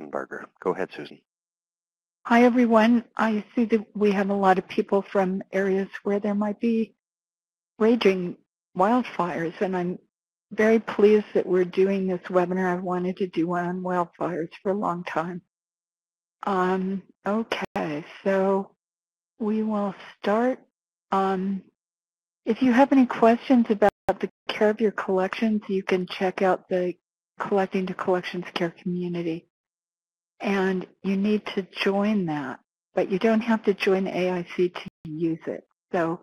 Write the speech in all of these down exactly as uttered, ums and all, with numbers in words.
Lichtenberger. Go ahead, Susan. Hi, everyone. I see that we have a lot of people from areas where there might be raging wildfires, and I'm very pleased that we're doing this webinar. I wanted to do one on wildfires for a long time. Um, okay, so we will start. Um, if you have any questions about the care of your collections, you can check out the Collecting to Collections Care community. And you need to join that, but you don't have to join A I C to use it. So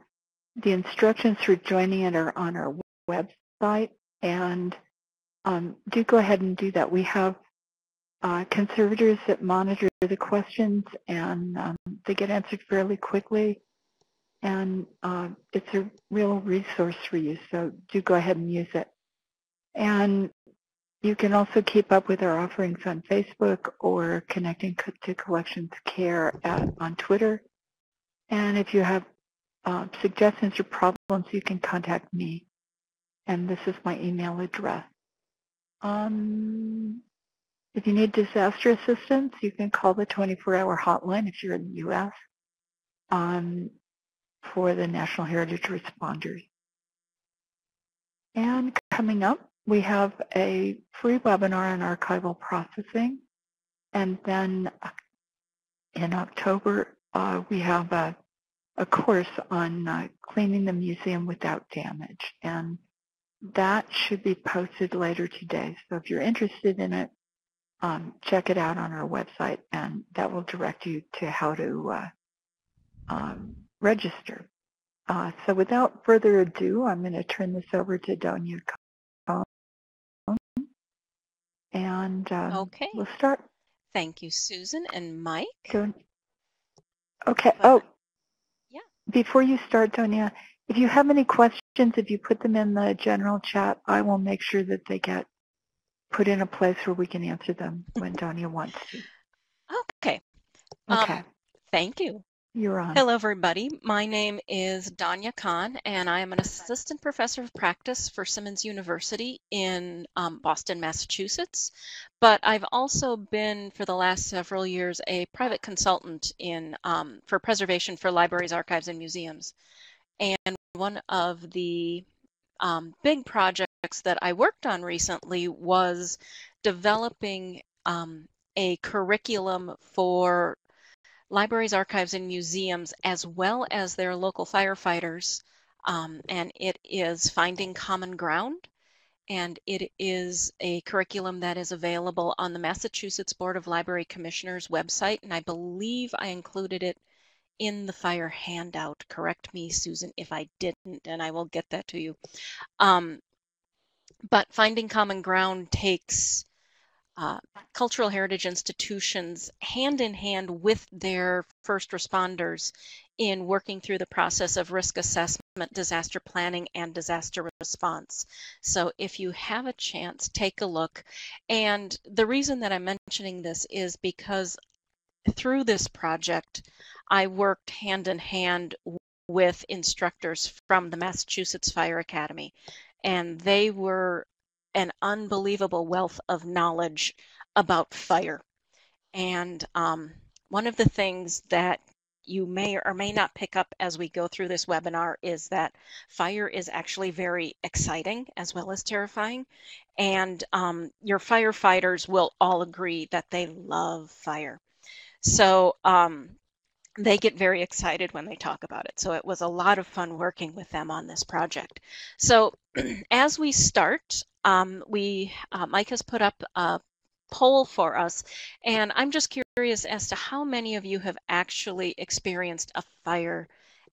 the instructions for joining it are on our website, and um, do go ahead and do that. We have uh, conservators that monitor the questions, and um, they get answered fairly quickly, and uh, it's a real resource for you, so do go ahead and use it. And you can also keep up with our offerings on Facebook or Connecting to Collections Care at, on Twitter. And if you have uh, suggestions or problems, you can contact me. And this is my email address. Um, if you need disaster assistance, you can call the twenty-four hour hotline if you're in the U S Um, for the National Heritage Responders. And coming up, we have a free webinar on archival processing, and then in October uh, we have a, a course on uh, cleaning the museum without damage, and that should be posted later today. So if you're interested in it, um, check it out on our website, and that will direct you to how to uh, um, register. Uh, so without further ado, I'm going to turn this over to Donia Conn. And um, okay. We'll start. Thank you, Susan and Mike. Don okay. But, oh, yeah. Before you start, Donia, if you have any questions, if you put them in the general chat, I will make sure that they get put in a place where we can answer them when Donia wants to. Okay. Okay. Um, thank you. You're on. Hello, everybody. My name is Donia Conn, and I am an assistant professor of practice for Simmons University in um, Boston, Massachusetts. But I've also been, for the last several years, a private consultant in um, for preservation for libraries, archives, and museums. And one of the um, big projects that I worked on recently was developing um, a curriculum for libraries, archives, and museums, as well as their local firefighters, um, and it is Finding Common Ground, and it is a curriculum that is available on the Massachusetts Board of Library Commissioners website, and I believe I included it in the fire handout. Correct me, Susan, if I didn't, and I will get that to you. Um, but Finding Common Ground takes Uh, cultural heritage institutions hand in hand with their first responders in working through the process of risk assessment, disaster planning, and disaster response. So if you have a chance, take a look. And the reason that I'm mentioning this is because through this project, I worked hand in hand with instructors from the Massachusetts Fire Academy, and they were an unbelievable wealth of knowledge about fire. And um, one of the things that you may or may not pick up as we go through this webinar is that fire is actually very exciting as well as terrifying. And um, your firefighters will all agree that they love fire. So um, they get very excited when they talk about it. So it was a lot of fun working with them on this project. So as we start, Um, we, uh, Mike has put up a poll for us, and I'm just curious as to how many of you have actually experienced a fire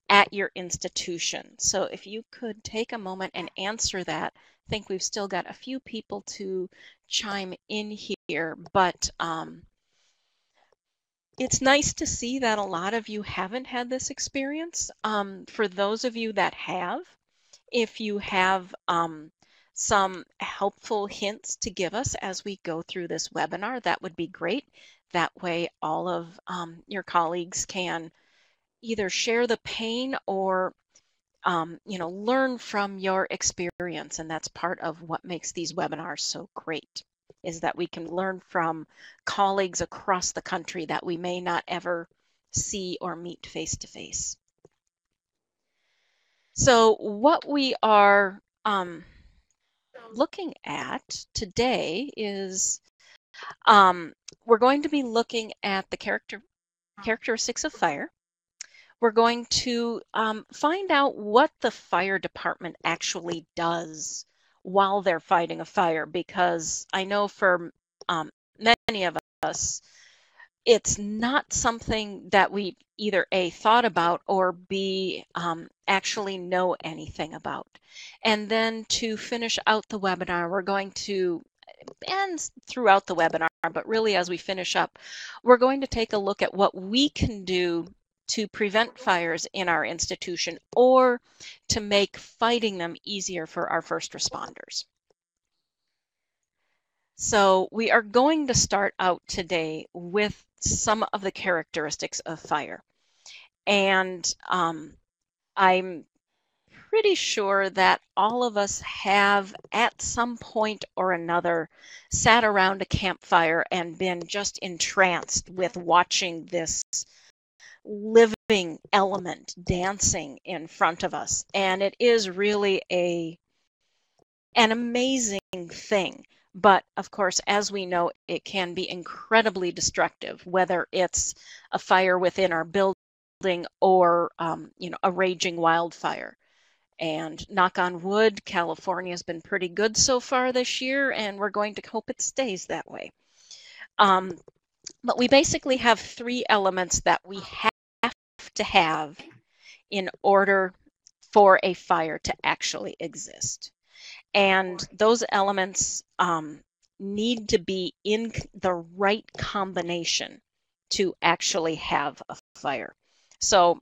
at your institution. So if you could take a moment and answer that. I think we've still got a few people to chime in here, but um, it's nice to see that a lot of you haven't had this experience. Um, for those of you that have, if you have um, some helpful hints to give us as we go through this webinar, that would be great. That way all of um, your colleagues can either share the pain or um, you know, learn from your experience, and that's part of what makes these webinars so great. is that we can learn from colleagues across the country that we may not ever see or meet face to face. So what we are um, looking at today is um, we're going to be looking at the character, characteristics of fire. We're going to um, find out what the fire department actually does while they're fighting a fire, because I know for um, many of us, it's not something that we either A, thought about, or B, um, actually know anything about. And then to finish out the webinar, we're going to, and throughout the webinar, but really as we finish up, we're going to take a look at what we can do to prevent fires in our institution or to make fighting them easier for our first responders. So we are going to start out today with some of the characteristics of fire. And um, I'm pretty sure that all of us have at some point or another sat around a campfire and been just entranced with watching this living element dancing in front of us. And it is really a an amazing thing. But of course, as we know, it can be incredibly destructive, whether it's a fire within our building or um, you know, a raging wildfire. And knock on wood, California has been pretty good so far this year, and we're going to hope it stays that way. Um, but we basically have three elements that we have to have in order for a fire to actually exist. And those elements um, need to be in the right combination to actually have a fire. So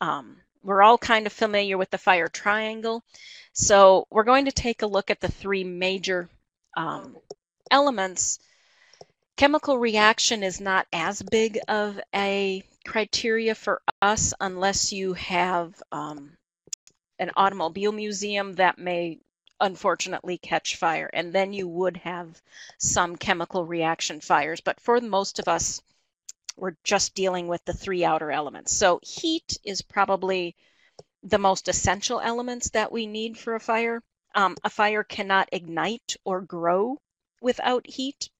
um, we're all kind of familiar with the fire triangle. So we're going to take a look at the three major um, elements. Chemical reaction is not as big of a criteria for us unless you have um, an automobile museum that may unfortunately catch fire, and then you would have some chemical reaction fires. But for most of us, we're just dealing with the three outer elements. So heat is probably the most essential elements that we need for a fire. Um, a fire cannot ignite or grow without heat.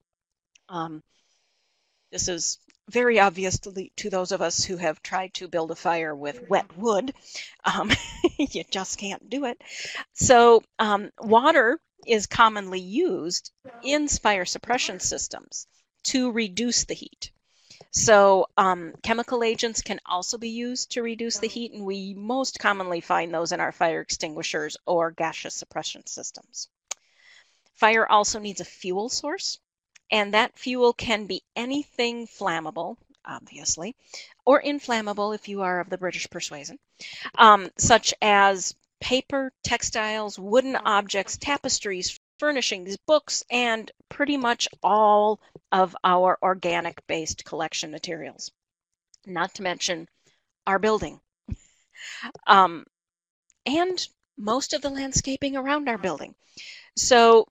Um, this is very obvious to, to those of us who have tried to build a fire with wet wood. Um, you just can't do it. So um, water is commonly used in fire suppression systems to reduce the heat. So um, chemical agents can also be used to reduce the heat, and we most commonly find those in our fire extinguishers or gaseous suppression systems. Fire also needs a fuel source. And that fuel can be anything flammable, obviously, or inflammable if you are of the British persuasion, um, such as paper, textiles, wooden objects, tapestries, furnishings, books, and pretty much all of our organic-based collection materials, not to mention our building. um, and most of the landscaping around our building. So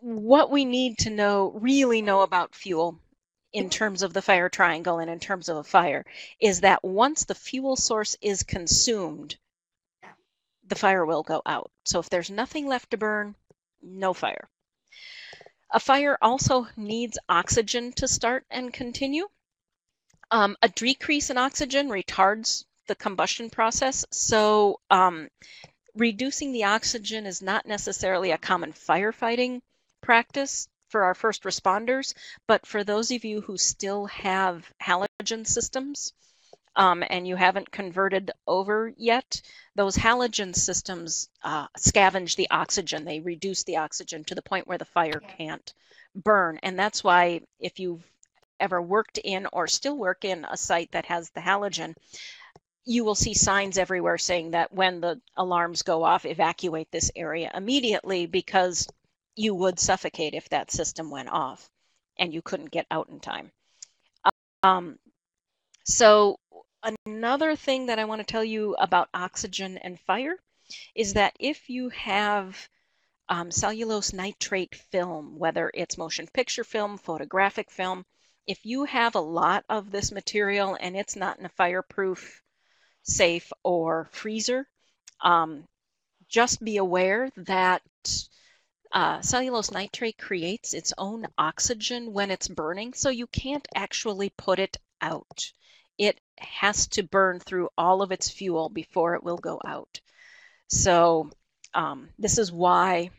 what we need to know, really know about fuel in terms of the fire triangle and in terms of a fire, is that once the fuel source is consumed, the fire will go out. So if there's nothing left to burn, no fire. A fire also needs oxygen to start and continue. Um, a decrease in oxygen retards the combustion process. So um, reducing the oxygen is not necessarily a common firefighting practice for our first responders, but for those of you who still have halogen systems um, and you haven't converted over yet, those halogen systems uh, scavenge the oxygen. They reduce the oxygen to the point where the fire can't burn. And that's why if you've ever worked in or still work in a site that has the halogen, you will see signs everywhere saying that when the alarms go off, evacuate this area immediately, because you would suffocate if that system went off and you couldn't get out in time. Um, so another thing that I want to tell you about oxygen and fire is that if you have um, cellulose nitrate film, whether it's motion picture film, photographic film. If you have a lot of this material and it's not in a fireproof safe or freezer, um, just be aware that uh, cellulose nitrate creates its own oxygen when it's burning, so you can't actually put it out. It has to burn through all of its fuel before it will go out. So um, this is why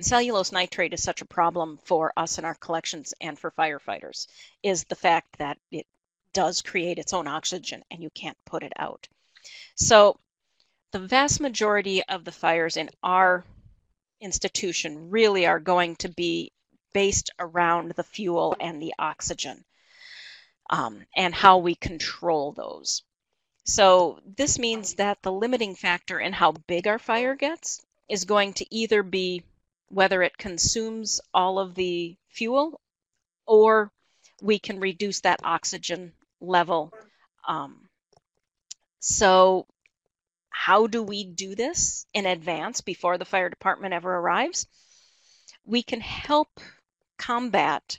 cellulose nitrate is such a problem for us in our collections and for firefighters, is the fact that it does create its own oxygen and you can't put it out. So the vast majority of the fires in our institution really are going to be based around the fuel and the oxygen, um, and how we control those. So this means that the limiting factor in how big our fire gets is going to either be whether it consumes all of the fuel, or we can reduce that oxygen level. Um, so how do we do this in advance before the fire department ever arrives? We can help combat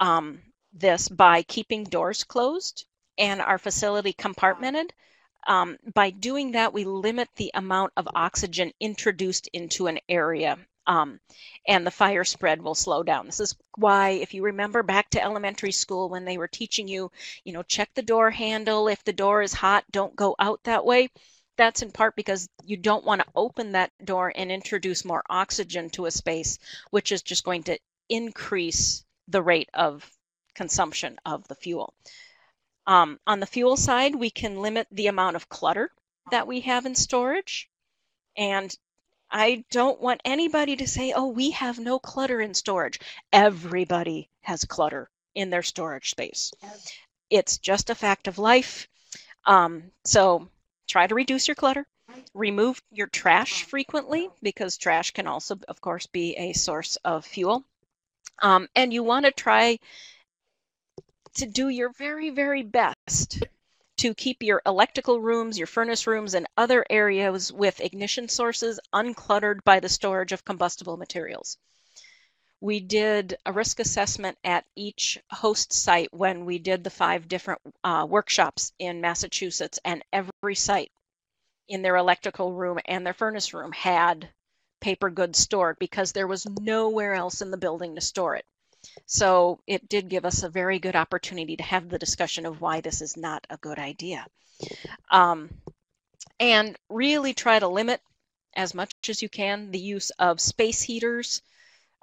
um, this by keeping doors closed and our facility compartmented. Um, by doing that, we limit the amount of oxygen introduced into an area, um, and the fire spread will slow down. This is why, if you remember back to elementary school when they were teaching you, you know, check the door handle. If the door is hot, don't go out that way. That's in part because you don't want to open that door and introduce more oxygen to a space, which is just going to increase the rate of consumption of the fuel. Um, on the fuel side, we can limit the amount of clutter that we have in storage. And I don't want anybody to say, oh, we have no clutter in storage. Everybody has clutter in their storage space. It's just a fact of life. Um, so try to reduce your clutter. Remove your trash frequently, because trash can also, of course, be a source of fuel. Um, and you want to try to do your very, very best to keep your electrical rooms, your furnace rooms, and other areas with ignition sources uncluttered by the storage of combustible materials. We did a risk assessment at each host site when we did the five different uh, workshops in Massachusetts, and every site in their electrical room and their furnace room had paper goods stored because there was nowhere else in the building to store it. So it did give us a very good opportunity to have the discussion of why this is not a good idea. Um, and really try to limit as much as you can the use of space heaters.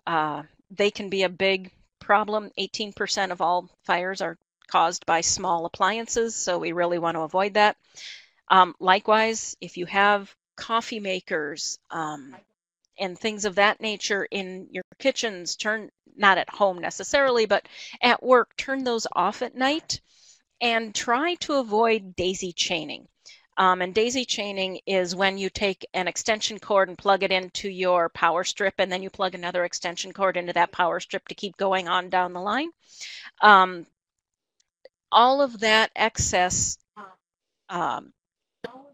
Uh, they can be a big problem. eighteen percent of all fires are caused by small appliances, so we really want to avoid that. Um, likewise, if you have coffee makers, um, and things of that nature in your kitchens, turn, not at home necessarily, but at work, turn those off at night, and try to avoid daisy chaining. Um, and daisy chaining is when you take an extension cord and plug it into your power strip, and then you plug another extension cord into that power strip to keep going on down the line. Um, all of that excess um,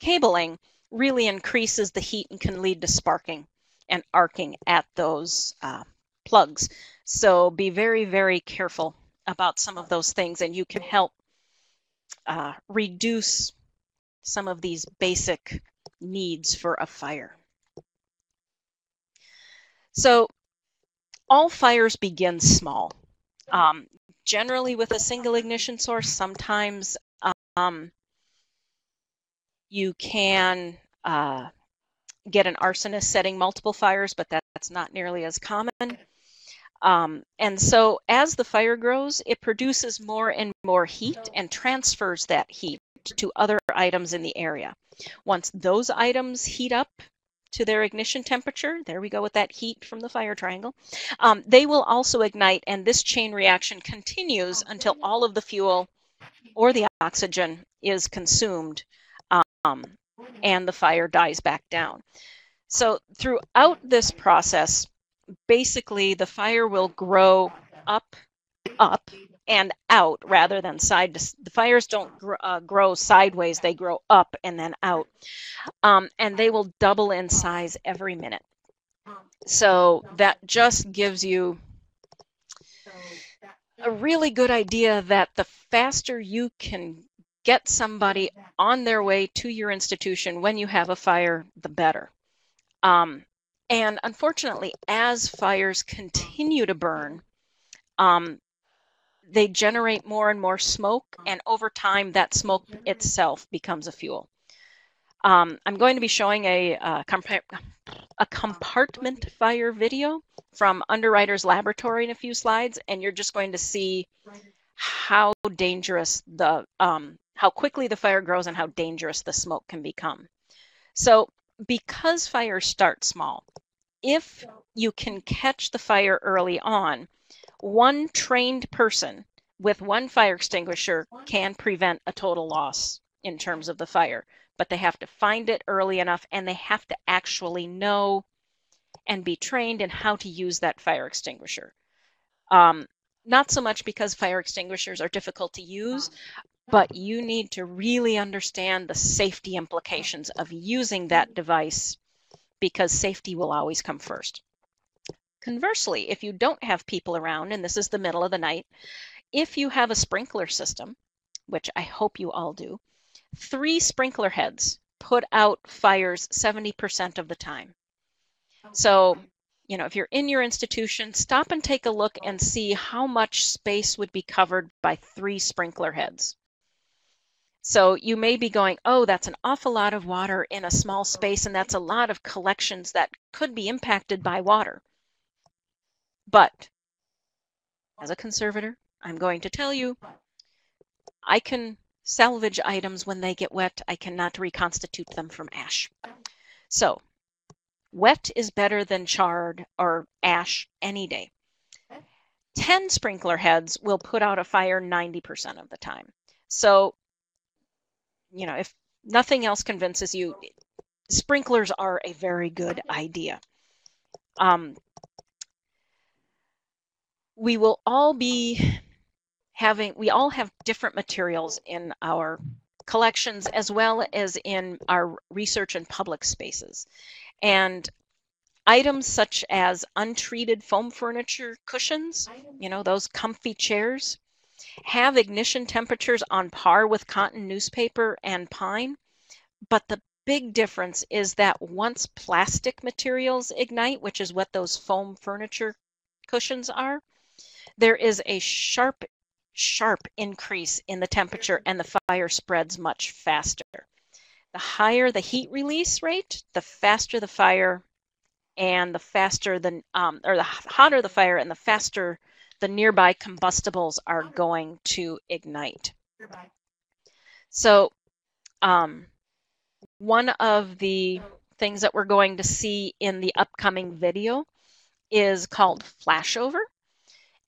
cabling really increases the heat and can lead to sparking and arcing at those uh, plugs. So be very, very careful about some of those things, and you can help uh, reduce some of these basic needs for a fire. So all fires begin small, um, generally with a single ignition source. Sometimes um, you can uh, get an arsonist setting multiple fires, but that, that's not nearly as common. Um, and so as the fire grows, it produces more and more heat and transfers that heat to other items in the area. Once those items heat up to their ignition temperature, there we go with that heat from the fire triangle, um, they will also ignite, and this chain reaction continues until all of the fuel or the oxygen is consumed. Um, and the fire dies back down. So throughout this process, basically the fire will grow up, up, and out rather than side. To, the fires don't gr uh, grow sideways, they grow up and then out. Um, and they will double in size every minute. So that just gives you a really good idea that the faster you can get somebody on their way to your institution when you have a fire, the better. Um, and unfortunately, as fires continue to burn, um, they generate more and more smoke, and over time that smoke itself becomes a fuel. Um, I'm going to be showing a, a, compa a compartment fire video from Underwriters Laboratory in a few slides, and you're just going to see how dangerous the, um, how quickly the fire grows and how dangerous the smoke can become. So because fires start small, if you can catch the fire early on, one trained person with one fire extinguisher can prevent a total loss in terms of the fire. But they have to find it early enough, and they have to actually know and be trained in how to use that fire extinguisher. Um, not so much because fire extinguishers are difficult to use, but you need to really understand the safety implications of using that device, because safety will always come first. Conversely, if you don't have people around, and this is the middle of the night, if you have a sprinkler system, which I hope you all do, three sprinkler heads put out fires seventy percent of the time. So, you know, if you're in your institution, stop and take a look and see how much space would be covered by three sprinkler heads. So you may be going, oh, that's an awful lot of water in a small space, and that's a lot of collections that could be impacted by water. But as a conservator, I'm going to tell you, I can salvage items when they get wet. I cannot reconstitute them from ash. So wet is better than charred or ash any day. ten sprinkler heads will put out a fire ninety percent of the time. So, you know, if nothing else convinces you, sprinklers are a very good idea. Um, we will all be having, we all have different materials in our collections as well as in our research and public spaces. And items such as untreated foam furniture cushions, you know, those comfy chairs, have ignition temperatures on par with cotton newspaper and pine. But the big difference is that once plastic materials ignite, which is what those foam furniture cushions are, there is a sharp sharp increase in the temperature, and the fire spreads much faster. The higher the heat release rate, the faster the fire, and the faster the um, or the hotter the fire, and the faster the nearby combustibles are going to ignite. So um, one of the things that we're going to see in the upcoming video is called flashover,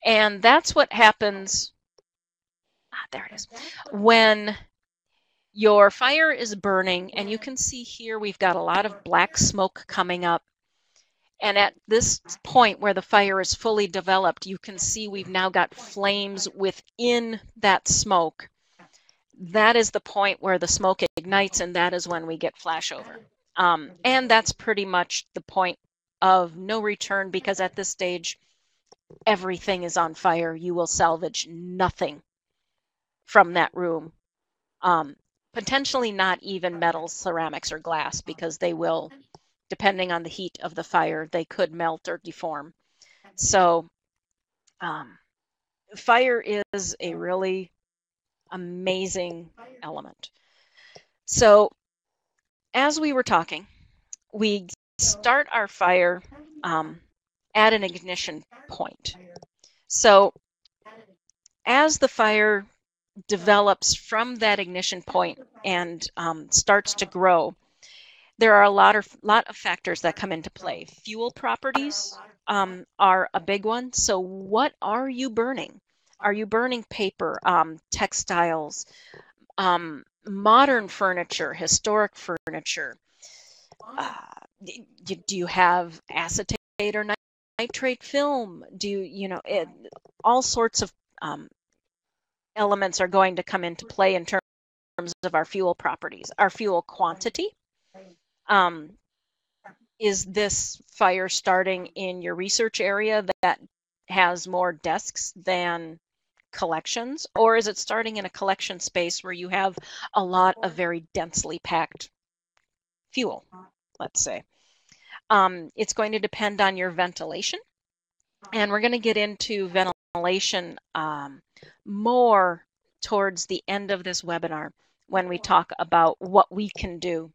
and that's what happens. Ah, there it is. When your fire is burning, and you can see here we've got a lot of black smoke coming up, and at this point where the fire is fully developed, you can see we've now got flames within that smoke. That is the point where the smoke ignites, and that is when we get flashover. Um, and that's pretty much the point of no return, because at this stage, everything is on fire. You will salvage nothing from that room, um, potentially not even metals, ceramics, or glass, because they will, depending on the heat of the fire, they could melt or deform. So um, fire is a really amazing element. So as we were talking, we start our fire um, at an ignition point. So as the fire develops from that ignition point and um, starts to grow, there are a lot of, lot of factors that come into play. Fuel properties um, are a big one. So what are you burning? Are you burning paper, um, textiles, um, modern furniture, historic furniture? Uh, do you have acetate or nitrate film? Do you, you know, it, all sorts of um, elements are going to come into play in terms of our fuel properties, our fuel quantity, um, is this fire starting in your research area that has more desks than collections, or is it starting in a collection space where you have a lot of very densely packed fuel, let's say? Um, it's going to depend on your ventilation, and we're going to get into ventilation um, more towards the end of this webinar when we talk about what we can do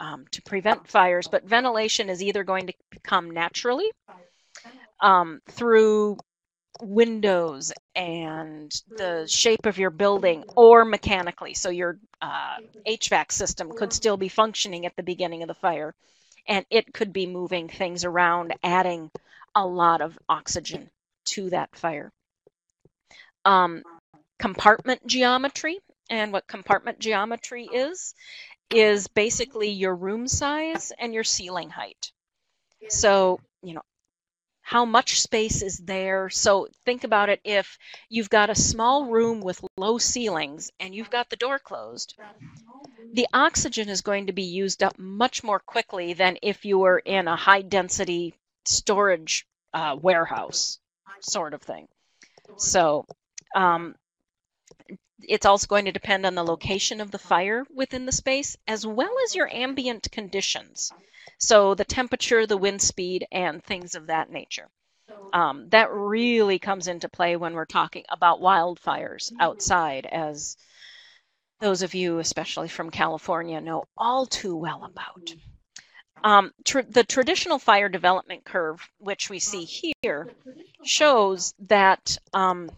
um, to prevent fires. But ventilation is either going to come naturally um, through windows and the shape of your building, or mechanically. So your uh, H V A C system could still be functioning at the beginning of the fire, and it could be moving things around, adding a lot of oxygen to that fire. Um, compartment geometry, and what compartment geometry is, is basically your room size and your ceiling height. So, you know, how much space is there? So think about it, if you've got a small room with low ceilings and you've got the door closed, the oxygen is going to be used up much more quickly than if you were in a high density storage uh, warehouse sort of thing. So um, it's also going to depend on the location of the fire within the space, as well as your ambient conditions. So the temperature, the wind speed, and things of that nature. Um, that really comes into play when we're talking about wildfires outside, as those of you, especially from California, know all too well about. Um, tr the traditional fire development curve, which we see here, shows that um,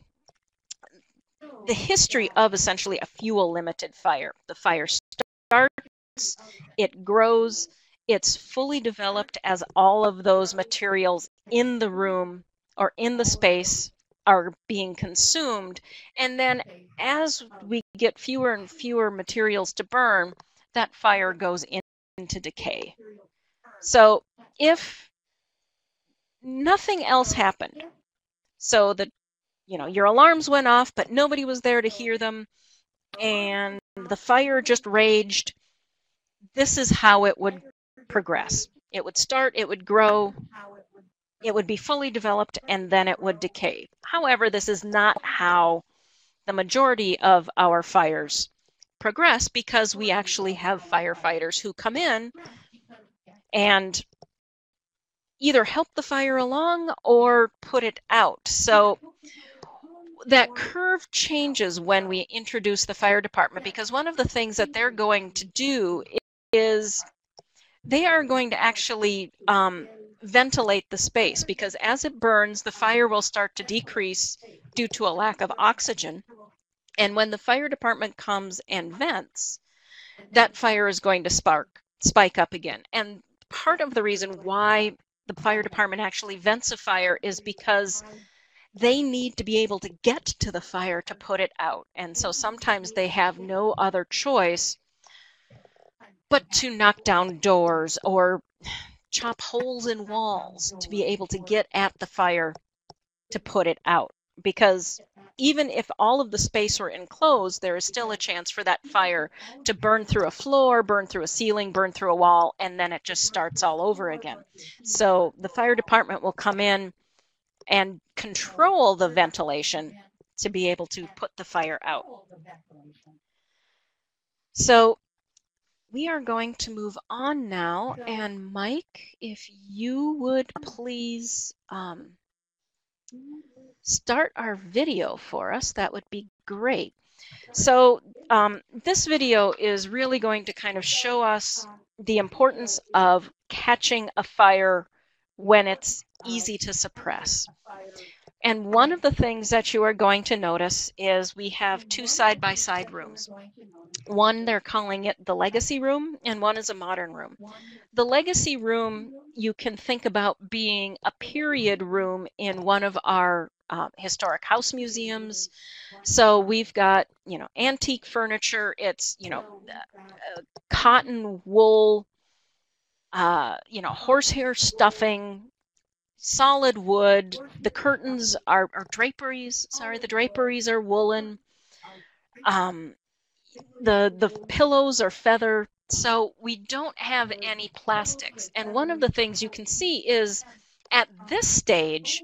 the history of essentially a fuel-limited fire. The fire starts, it grows, it's fully developed as all of those materials in the room or in the space are being consumed. And then as we get fewer and fewer materials to burn, that fire goes in, into decay. So if nothing else happened, so that, you know, your alarms went off, but nobody was there to hear them, and the fire just raged, this is how it would progress. It would start, it would grow, it would be fully developed, and then it would decay. However, this is not how the majority of our fires progress, because we actually have firefighters who come in and either help the fire along or put it out. So that curve changes when we introduce the fire department, because one of the things that they're going to do is they are going to actually um, ventilate the space, because as it burns, the fire will start to decrease due to a lack of oxygen. And when the fire department comes and vents, that fire is going to spark, spike up again. And part of the reason why the fire department actually vents a fire is because they need to be able to get to the fire to put it out. And so sometimes they have no other choice but to knock down doors or chop holes in walls to be able to get at the fire to put it out. Because even if all of the space were enclosed, there is still a chance for that fire to burn through a floor, burn through a ceiling, burn through a wall, and then it just starts all over again. So the fire department will come in and control the ventilation to be able to put the fire out. So we are going to move on now, and Mike, if you would please um, start our video for us, that would be great. So um, this video is really going to kind of show us the importance of catching a fire when it's easy to suppress. And one of the things that you are going to notice is we have two side-by-side rooms. One, they're calling it the legacy room, and one is a modern room. The legacy room, you can think about being a period room in one of our uh, historic house museums. So we've got, you know, antique furniture. It's, you know, uh, cotton, wool, uh, you know, horsehair stuffing, solid wood. The curtains are, are draperies. Sorry, the draperies are woolen. Um, the the pillows are feather So we don't have any plastics. And one of the things you can see is at this stage,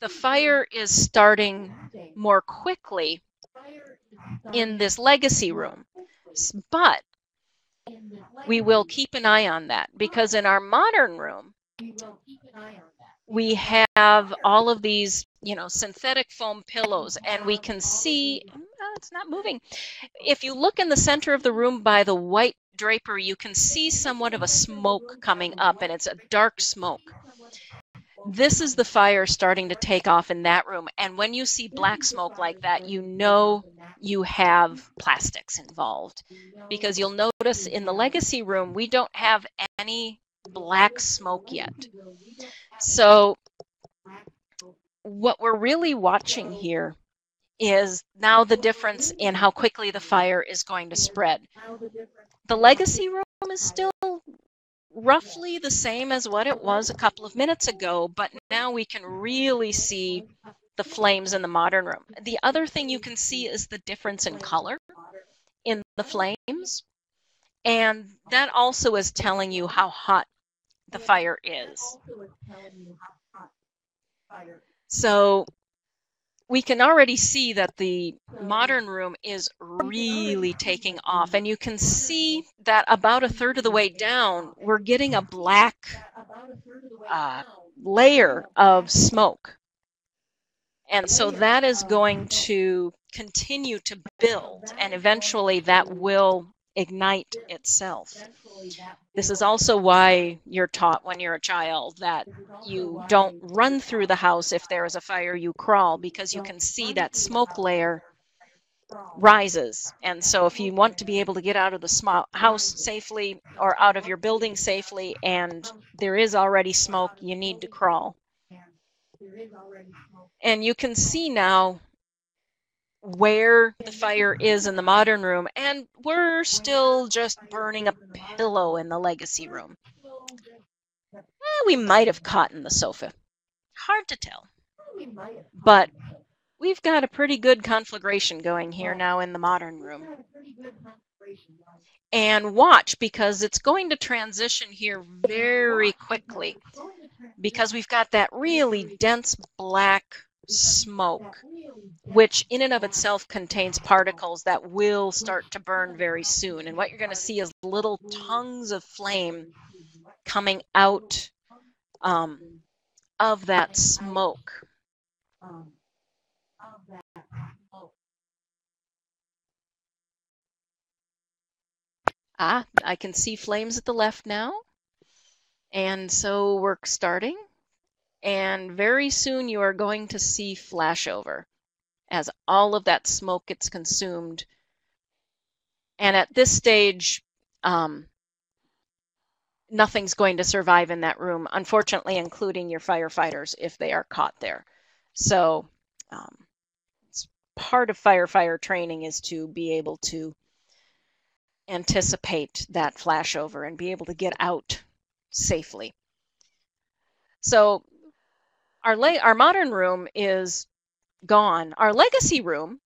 the fire is starting more quickly in this legacy room. But we will keep an eye on that, because in our modern room, we have all of these, you know, synthetic foam pillows, and we can see, oh, it's not moving. If you look in the center of the room by the white drapery, you can see somewhat of a smoke coming up, and it's a dark smoke. This is the fire starting to take off in that room, and when you see black smoke like that, you know you have plastics involved, because you'll notice in the legacy room, we don't have any black smoke yet. So what we're really watching here is now the difference in how quickly the fire is going to spread. The legacy room is still roughly the same as what it was a couple of minutes ago, but now we can really see the flames in the modern room. The other thing you can see is the difference in color in the flames, and that also is telling you how hot the fire is. So we can already see that the modern room is really taking off, and you can see that about a third of the way down, we're getting a black uh, layer of smoke. And so that is going to continue to build, and eventually that will ignite itself. This is also why you're taught when you're a child that you don't run through the house if there is a fire, you crawl, because you can see that smoke layer rises. And so if you want to be able to get out of the house safely or out of your building safely, and there is already smoke, you need to crawl. And you can see now where the fire is in the modern room, and we're still just burning a pillow in the legacy room. Eh, we might have caught in the sofa. Hard to tell. But we've got a pretty good conflagration going here now in the modern room. And watch, because it's going to transition here very quickly, because we've got that really dense black smoke, which in and of itself contains particles that will start to burn very soon. And what you're going to see is little tongues of flame coming out um, of that smoke. Ah, I can see flames at the left now. And so we're starting. And very soon you are going to see flashover as all of that smoke gets consumed. And at this stage, um, nothing's going to survive in that room, unfortunately, including your firefighters if they are caught there. So um, it's part of firefighter training is to be able to anticipate that flashover and be able to get out safely. So Our, la our modern room is gone. Our legacy room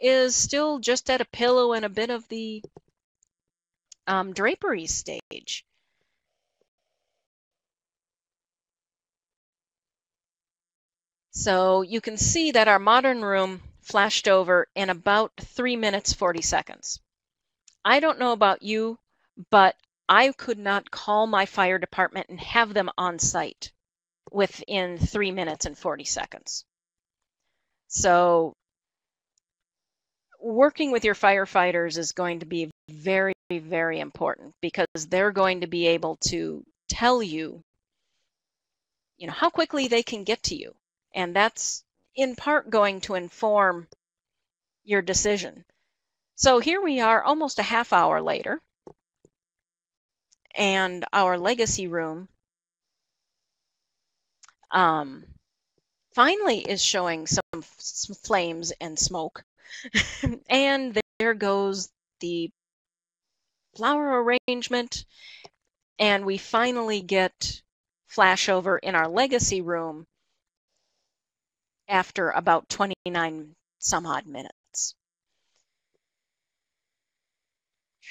is still just at a pillow and a bit of the um, drapery stage. So you can see that our modern room flashed over in about three minutes, forty seconds. I don't know about you, but I could not call my fire department and have them on site within three minutes and forty seconds. So working with your firefighters is going to be very, very important, because they're going to be able to tell you, you know, how quickly they can get to you. And that's in part going to inform your decision. So here we are almost a half hour later, and our legacy room Um, finally is showing some flames and smoke, and there goes the flower arrangement, and we finally get flashover in our legacy room after about twenty-nine some odd minutes.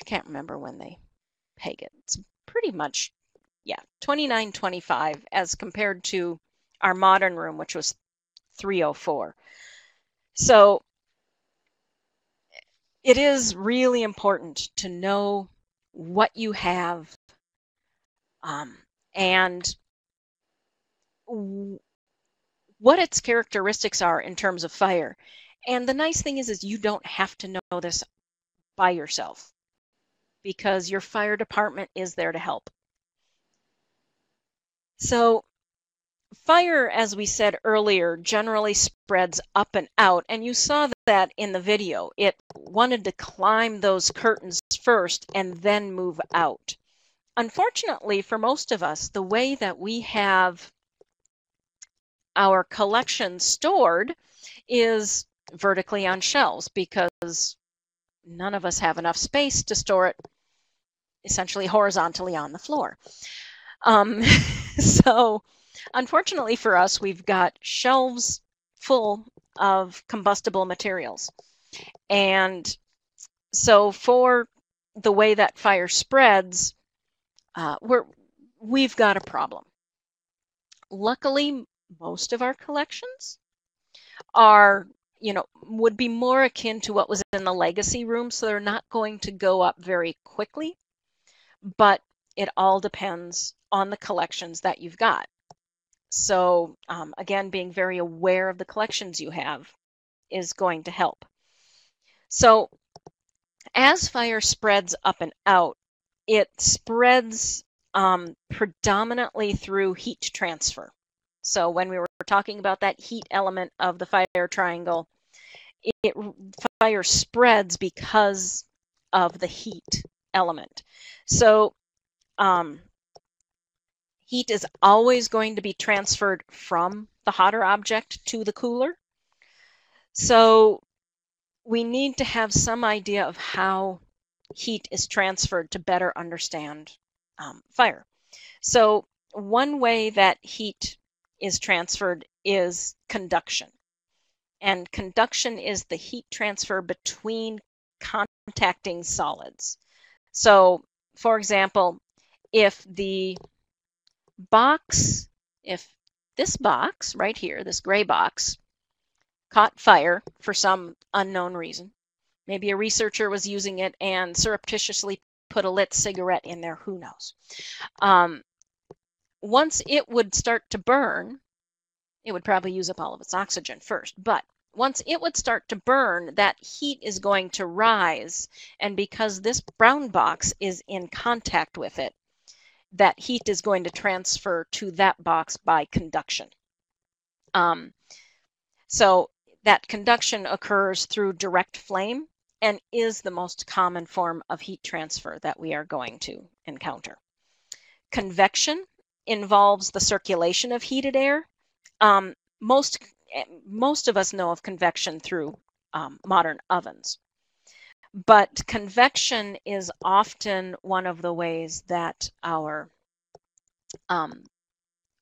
I can't remember when they paid it. It's pretty much, yeah, twenty-nine twenty-five as compared to our modern room, which was three oh four. So it is really important to know what you have um, and what its characteristics are in terms of fire. And the nice thing is, is you don't have to know this by yourself, because your fire department is there to help. So fire, as we said earlier, generally spreads up and out, and you saw that in the video. It wanted to climb those curtains first and then move out. Unfortunately, for most of us, the way that we have our collection stored is vertically on shelves, because none of us have enough space to store it essentially horizontally on the floor. Um, so unfortunately for us, we've got shelves full of combustible materials. And so for the way that fire spreads, uh, we're, we've got a problem. Luckily, most of our collections are, you know, would be more akin to what was in the legacy room, so they're not going to go up very quickly, but it all depends on the collections that you've got. So um, again, being very aware of the collections you have is going to help. So as fire spreads up and out, it spreads um, predominantly through heat transfer. So when we were talking about that heat element of the fire triangle, it, fire spreads because of the heat element. So um, heat is always going to be transferred from the hotter object to the cooler. So we need to have some idea of how heat is transferred to better understand um, fire. So one way that heat is transferred is conduction. And conduction is the heat transfer between contacting solids. So, for example, if the box, if this box right here, this gray box, caught fire for some unknown reason, maybe a researcher was using it and surreptitiously put a lit cigarette in there, who knows. Um, Once it would start to burn, it would probably use up all of its oxygen first, but once it would start to burn, that heat is going to rise, and because this brown box is in contact with it, that heat is going to transfer to that box by conduction. Um, so that conduction occurs through direct flame and is the most common form of heat transfer that we are going to encounter. Convection involves the circulation of heated air. Um, most, most of us know of convection through um, modern ovens, but convection is often one of the ways that our um,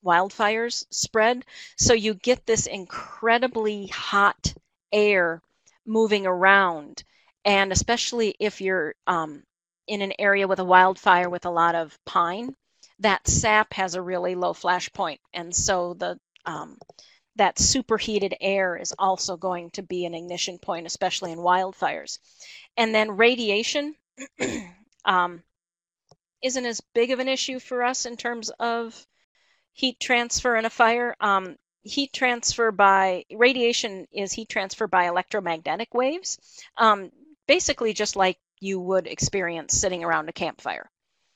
wildfires spread. So you get this incredibly hot air moving around, and especially if you're um, in an area with a wildfire with a lot of pine, that sap has a really low flash point, and so the um, that superheated air is also going to be an ignition point, especially in wildfires. And then radiation um, isn't as big of an issue for us in terms of heat transfer in a fire. Um, heat transfer by radiation is heat transfer by electromagnetic waves, um, basically just like you would experience sitting around a campfire.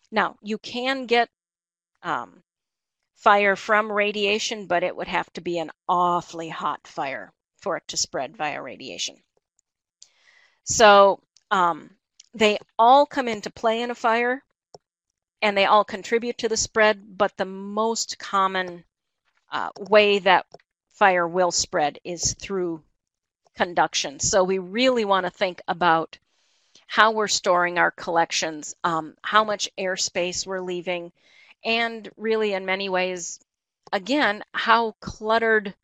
Now, you can get Um, fire from radiation, but it would have to be an awfully hot fire for it to spread via radiation. So um, they all come into play in a fire, and they all contribute to the spread, but the most common uh, way that fire will spread is through conduction. So we really want to think about how we're storing our collections, um, how much airspace we're leaving, and really, in many ways, again, how cluttered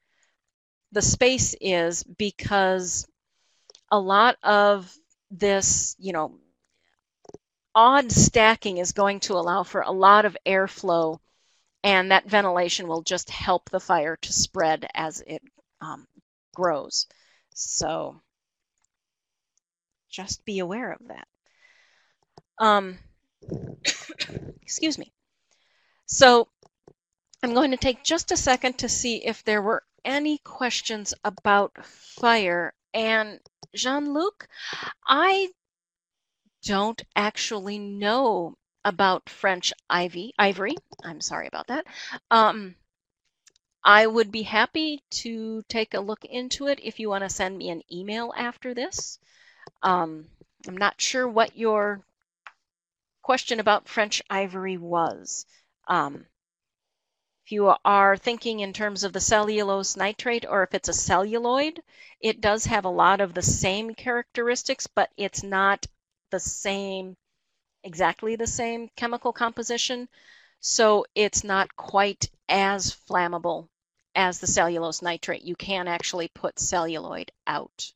the space is, because a lot of this, you know, odd stacking is going to allow for a lot of airflow, and that ventilation will just help the fire to spread as it um, grows. So just be aware of that. Um, excuse me. So I'm going to take just a second to see if there were any questions about fire. And Jean-Luc, I don't actually know about French ivy, ivory. I'm sorry about that. Um, I would be happy to take a look into it if you want to send me an email after this. Um, I'm not sure what your question about French ivory was. Um, if you are thinking in terms of the cellulose nitrate, or if it's a celluloid, it does have a lot of the same characteristics, but it's not the same, exactly the same chemical composition. So it's not quite as flammable as the cellulose nitrate. You can actually put celluloid out,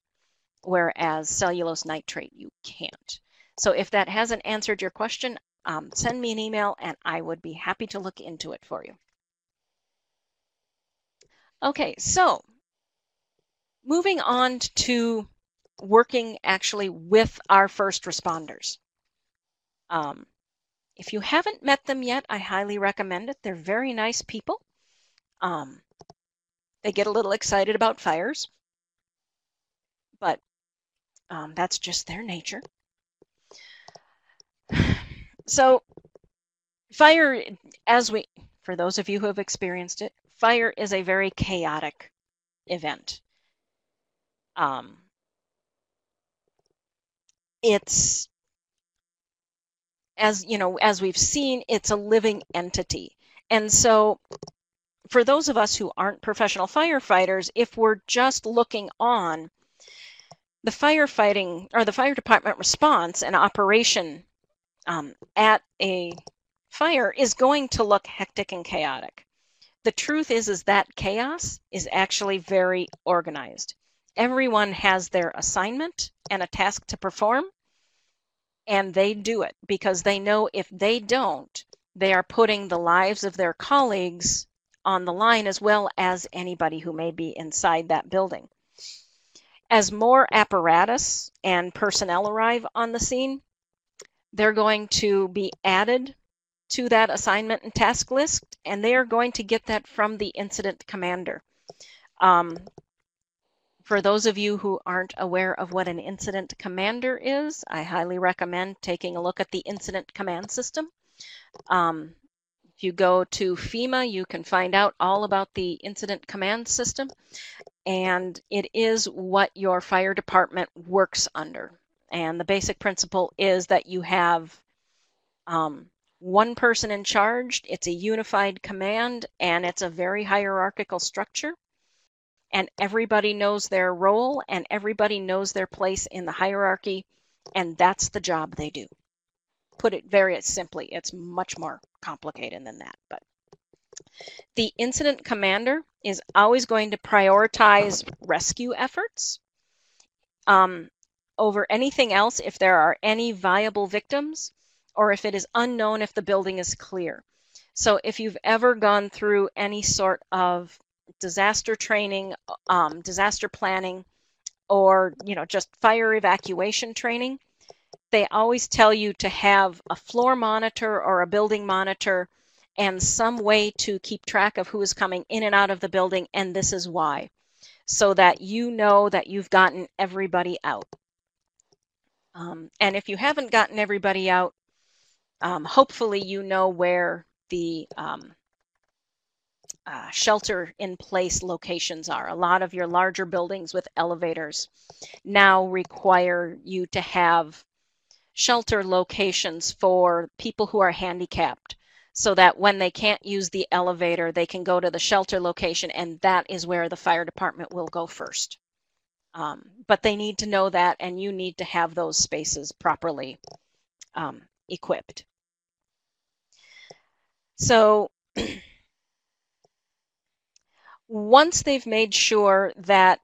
whereas cellulose nitrate you can't. So if that hasn't answered your question, um, send me an email and I would be happy to look into it for you. Okay, so moving on to working actually with our first responders. Um, if you haven't met them yet, I highly recommend it. They're very nice people. Um, they get a little excited about fires, but um, that's just their nature. So fire, as we, for those of you who have experienced it, fire is a very chaotic event. Um, it's, as you know, as we've seen, it's a living entity. And so for those of us who aren't professional firefighters, if we're just looking on, the firefighting or the fire department response and operation um, at a fire is going to look hectic and chaotic. The truth is, is that chaos is actually very organized. Everyone has their assignment and a task to perform, and they do it because they know if they don't, they are putting the lives of their colleagues on the line as well as anybody who may be inside that building. As more apparatus and personnel arrive on the scene, they're going to be added to that assignment and task list, and they are going to get that from the incident commander. Um, for those of you who aren't aware of what an incident commander is, I highly recommend taking a look at the incident command system. Um, if you go to FEMA, you can find out all about the incident command system, and it is what your fire department works under. And the basic principle is that you have um, one person in charge, it's a unified command, and it's a very hierarchical structure. And everybody knows their role, and everybody knows their place in the hierarchy, and that's the job they do. Put it very simply, it's much more complicated than that. But the incident commander is always going to prioritize rescue efforts um, over anything else if there are any viable victims, or if it is unknown if the building is clear. So if you've ever gone through any sort of disaster training, um, disaster planning, or you know, just fire evacuation training, they always tell you to have a floor monitor or a building monitor and some way to keep track of who is coming in and out of the building, and this is why, so that you know that you've gotten everybody out. Um, and if you haven't gotten everybody out, Um, hopefully you know where the um, uh, shelter-in-place locations are. A lot of your larger buildings with elevators now require you to have shelter locations for people who are handicapped, so that when they can't use the elevator, they can go to the shelter location, and that is where the fire department will go first. Um, but they need to know that, and you need to have those spaces properly um, equipped. So once they've made sure that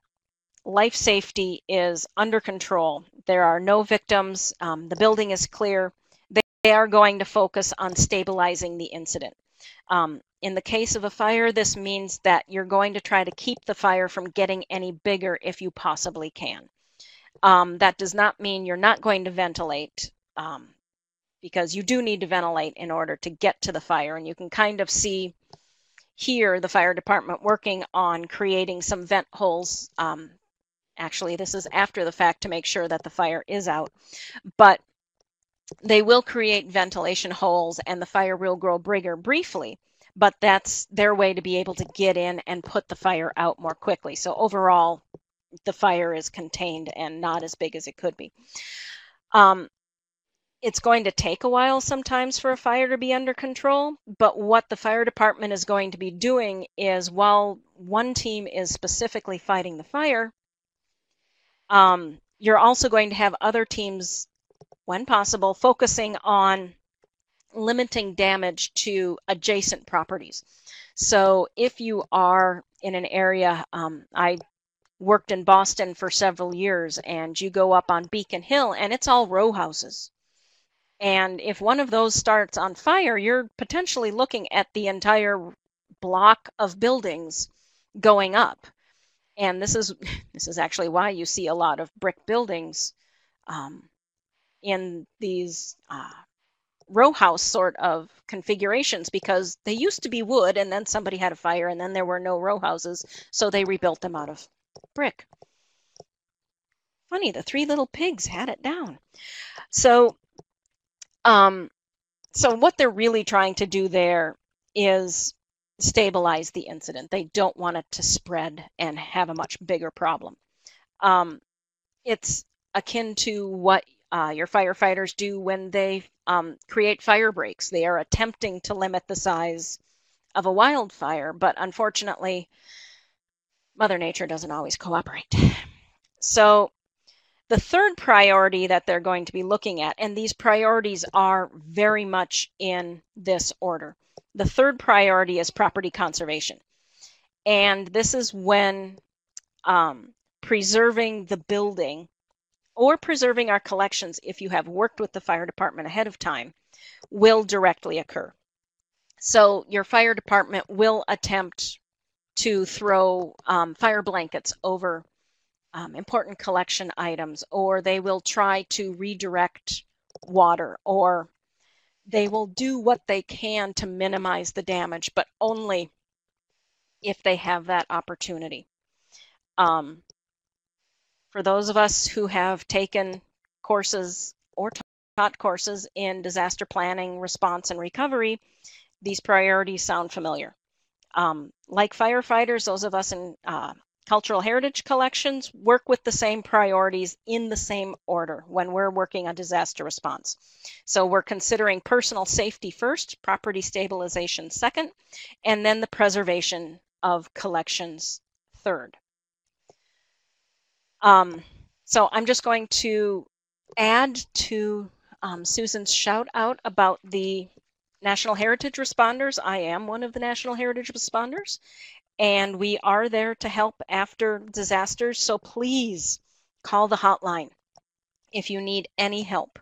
life safety is under control, there are no victims, um, the building is clear, they They are going to focus on stabilizing the incident. Um, in the case of a fire, this means that you're going to try to keep the fire from getting any bigger if you possibly can. Um, that does not mean you're not going to ventilate, um, because you do need to ventilate in order to get to the fire. And you can kind of see here the fire department working on creating some vent holes. Um, actually, this is after the fact to make sure that the fire is out. But they will create ventilation holes and the fire will grow bigger briefly, but that's their way to be able to get in and put the fire out more quickly. So overall, the fire is contained and not as big as it could be. Um, it's going to take a while sometimes for a fire to be under control, but what the fire department is going to be doing is, while one team is specifically fighting the fire, um, you're also going to have other teams, when possible, focusing on limiting damage to adjacent properties. So if you are in an area, um, I worked in Boston for several years, and you go up on Beacon Hill and it's all row houses. And if one of those starts on fire, you're potentially looking at the entire block of buildings going up. And this is, this is actually why you see a lot of brick buildings um, in these uh, row house sort of configurations, because they used to be wood and then somebody had a fire and then there were no row houses, so they rebuilt them out of brick. Funny, the Three Little Pigs had it down. So, um, so what they're really trying to do there is stabilize the incident. They don't want it to spread and have a much bigger problem. Um, it's akin to what Uh, your firefighters do when they um, create fire breaks. They are attempting to limit the size of a wildfire, but unfortunately, Mother Nature doesn't always cooperate. So the third priority that they're going to be looking at, and these priorities are very much in this order. The third priority is property conservation. And this is when um, preserving the building or preserving our collections, if you have worked with the fire department ahead of time, will directly occur. So your fire department will attempt to throw um, fire blankets over um, important collection items, or they will try to redirect water, or they will do what they can to minimize the damage, but only if they have that opportunity. Um, For those of us who have taken courses or taught courses in disaster planning, response, and recovery, these priorities sound familiar. Um, like firefighters, those of us in uh, cultural heritage collections work with the same priorities in the same order when we're working on disaster response. So we're considering personal safety first, property stabilization second, and then the preservation of collections third. Um, so I'm just going to add to um, Susan's shout out about the National Heritage Responders. I am one of the National Heritage Responders, and we are there to help after disasters. So please call the hotline if you need any help.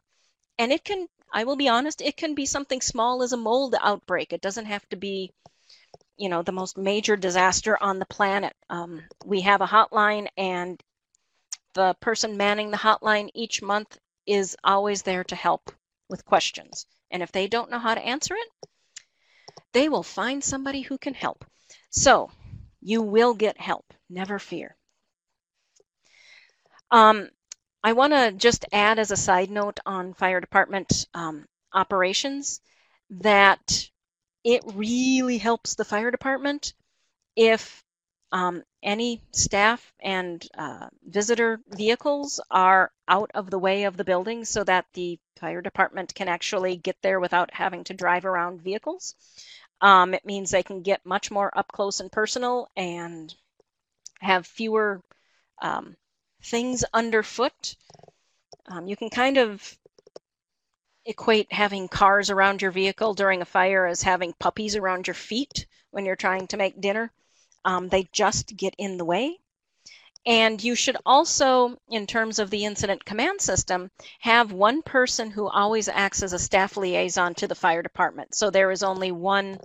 And it can, I will be honest, it can be something small as a mold outbreak. It doesn't have to be, you know, the most major disaster on the planet. Um, we have a hotline, and the person manning the hotline each month is always there to help with questions. And if they don't know how to answer it, they will find somebody who can help. So you will get help, never fear. Um, I want to just add as a side note on fire department um, operations that it really helps the fire department if Um, any staff and uh, visitor vehicles are out of the way of the building so that the fire department can actually get there without having to drive around vehicles. Um, it means they can get much more up close and personal and have fewer um, things underfoot. Um, you can kind of equate having cars around your vehicle during a fire as having puppies around your feet when you're trying to make dinner. Um, they just get in the way, And you should also, in terms of the incident command system, have one person who always acts as a staff liaison to the fire department. So there is only one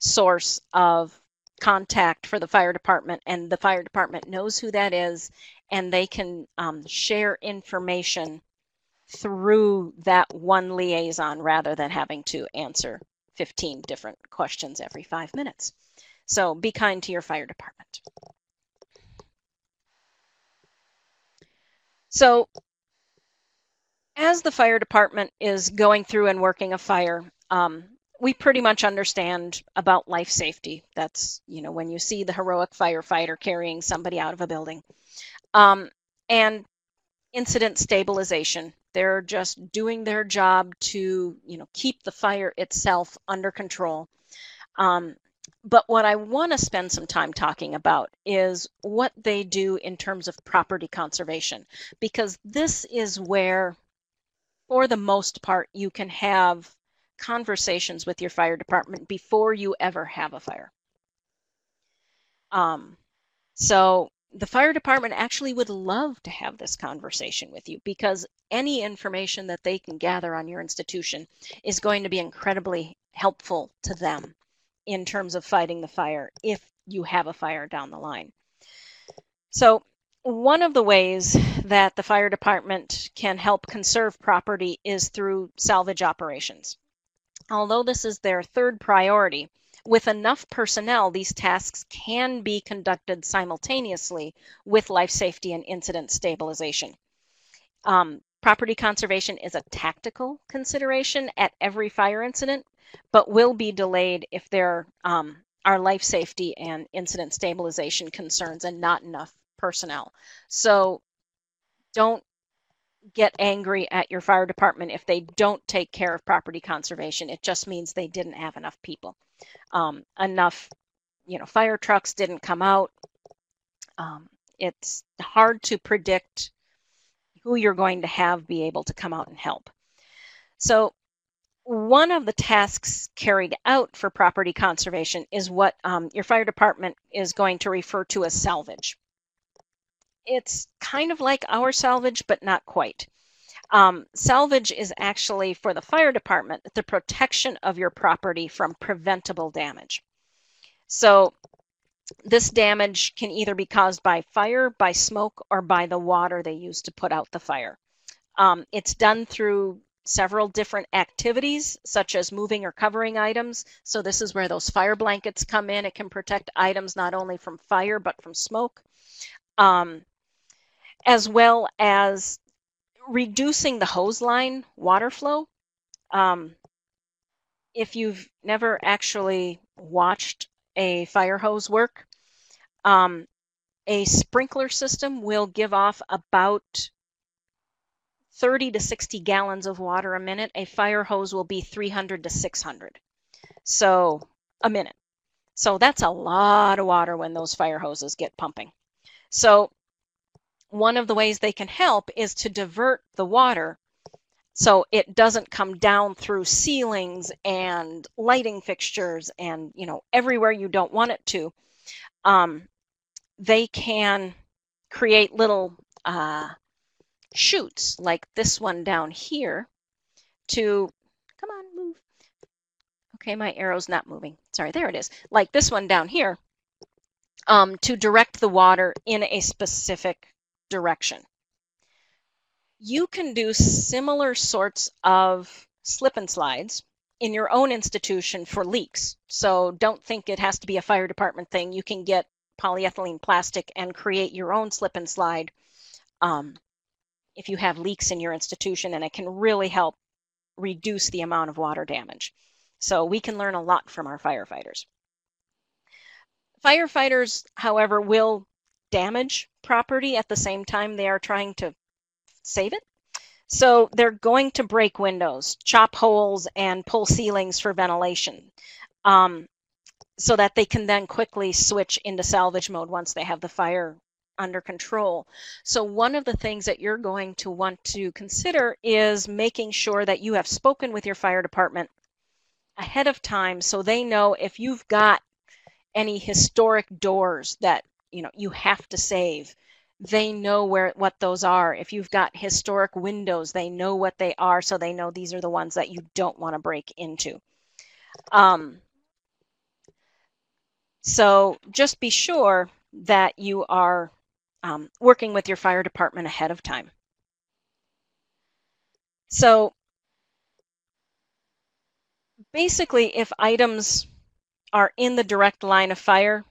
source of contact for the fire department, and the fire department knows who that is, and they can um, share information through that one liaison rather than having to answer fifteen different questions every five minutes. So be kind to your fire department. So as the fire department is going through and working a fire, um, we pretty much understand about life safety. That's, you know, when you see the heroic firefighter carrying somebody out of a building. Um, and incident stabilization. They're just doing their job to, you know, keep the fire itself under control. Um, But what I want to spend some time talking about is what they do in terms of property conservation, because this is where, for the most part, you can have conversations with your fire department before you ever have a fire. Um, so the fire department actually would love to have this conversation with you, because any information that they can gather on your institution is going to be incredibly helpful to them in terms of fighting the fire if you have a fire down the line. So one of the ways that the fire department can help conserve property is through salvage operations. Although this is their third priority, with enough personnel, these tasks can be conducted simultaneously with life safety and incident stabilization. Um, property conservation is a tactical consideration at every fire incident, but will be delayed if there um, are life safety and incident stabilization concerns and not enough personnel. So don't get angry at your fire department if they don't take care of property conservation. It just means they didn't have enough people. Um, enough, you know, fire trucks didn't come out. Um, it's hard to predict who you're going to have be able to come out and help. So one of the tasks carried out for property conservation is what um, your fire department is going to refer to as salvage. It's kind of like our salvage, but not quite. Um, salvage is actually, for the fire department, the protection of your property from preventable damage. So this damage can either be caused by fire, by smoke, or by the water they use to put out the fire. Um, it's done through several different activities, such as moving or covering items. So this is where those fire blankets come in. It can protect items not only from fire, but from smoke, um, as well as reducing the hose line water flow. Um, if you've never actually watched a fire hose work, um, a sprinkler system will give off about thirty to sixty gallons of water a minute. A fire hose will be three hundred to six hundred. So a minute. So that's a lot of water when those fire hoses get pumping. So one of the ways they can help is to divert the water so it doesn't come down through ceilings and lighting fixtures and, you know, everywhere you don't want it to. Um, they can create little uh, chutes like this one down here to, come on, move. Okay, my arrow's not moving. Sorry, there it is. Like this one down here um, to direct the water in a specific direction. You can do similar sorts of slip and slides in your own institution for leaks. So don't think it has to be a fire department thing. You can get polyethylene plastic and create your own slip and slide. Um, if you have leaks in your institution, and it can really help reduce the amount of water damage. So we can learn a lot from our firefighters. Firefighters, however, will damage property at the same time they are trying to save it. So they're going to break windows, chop holes, and pull ceilings for ventilation, um, so that they can then quickly switch into salvage mode once they have the fire under control. So one of the things that you're going to want to consider is making sure that you have spoken with your fire department ahead of time, so they know if you've got any historic doors that, you know, you have to save, they know where what those are. If you've got historic windows, they know what they are, so they know these are the ones that you don't want to break into. Um, so just be sure that you are um, working with your fire department ahead of time. So basically, if items are in the direct line of fire,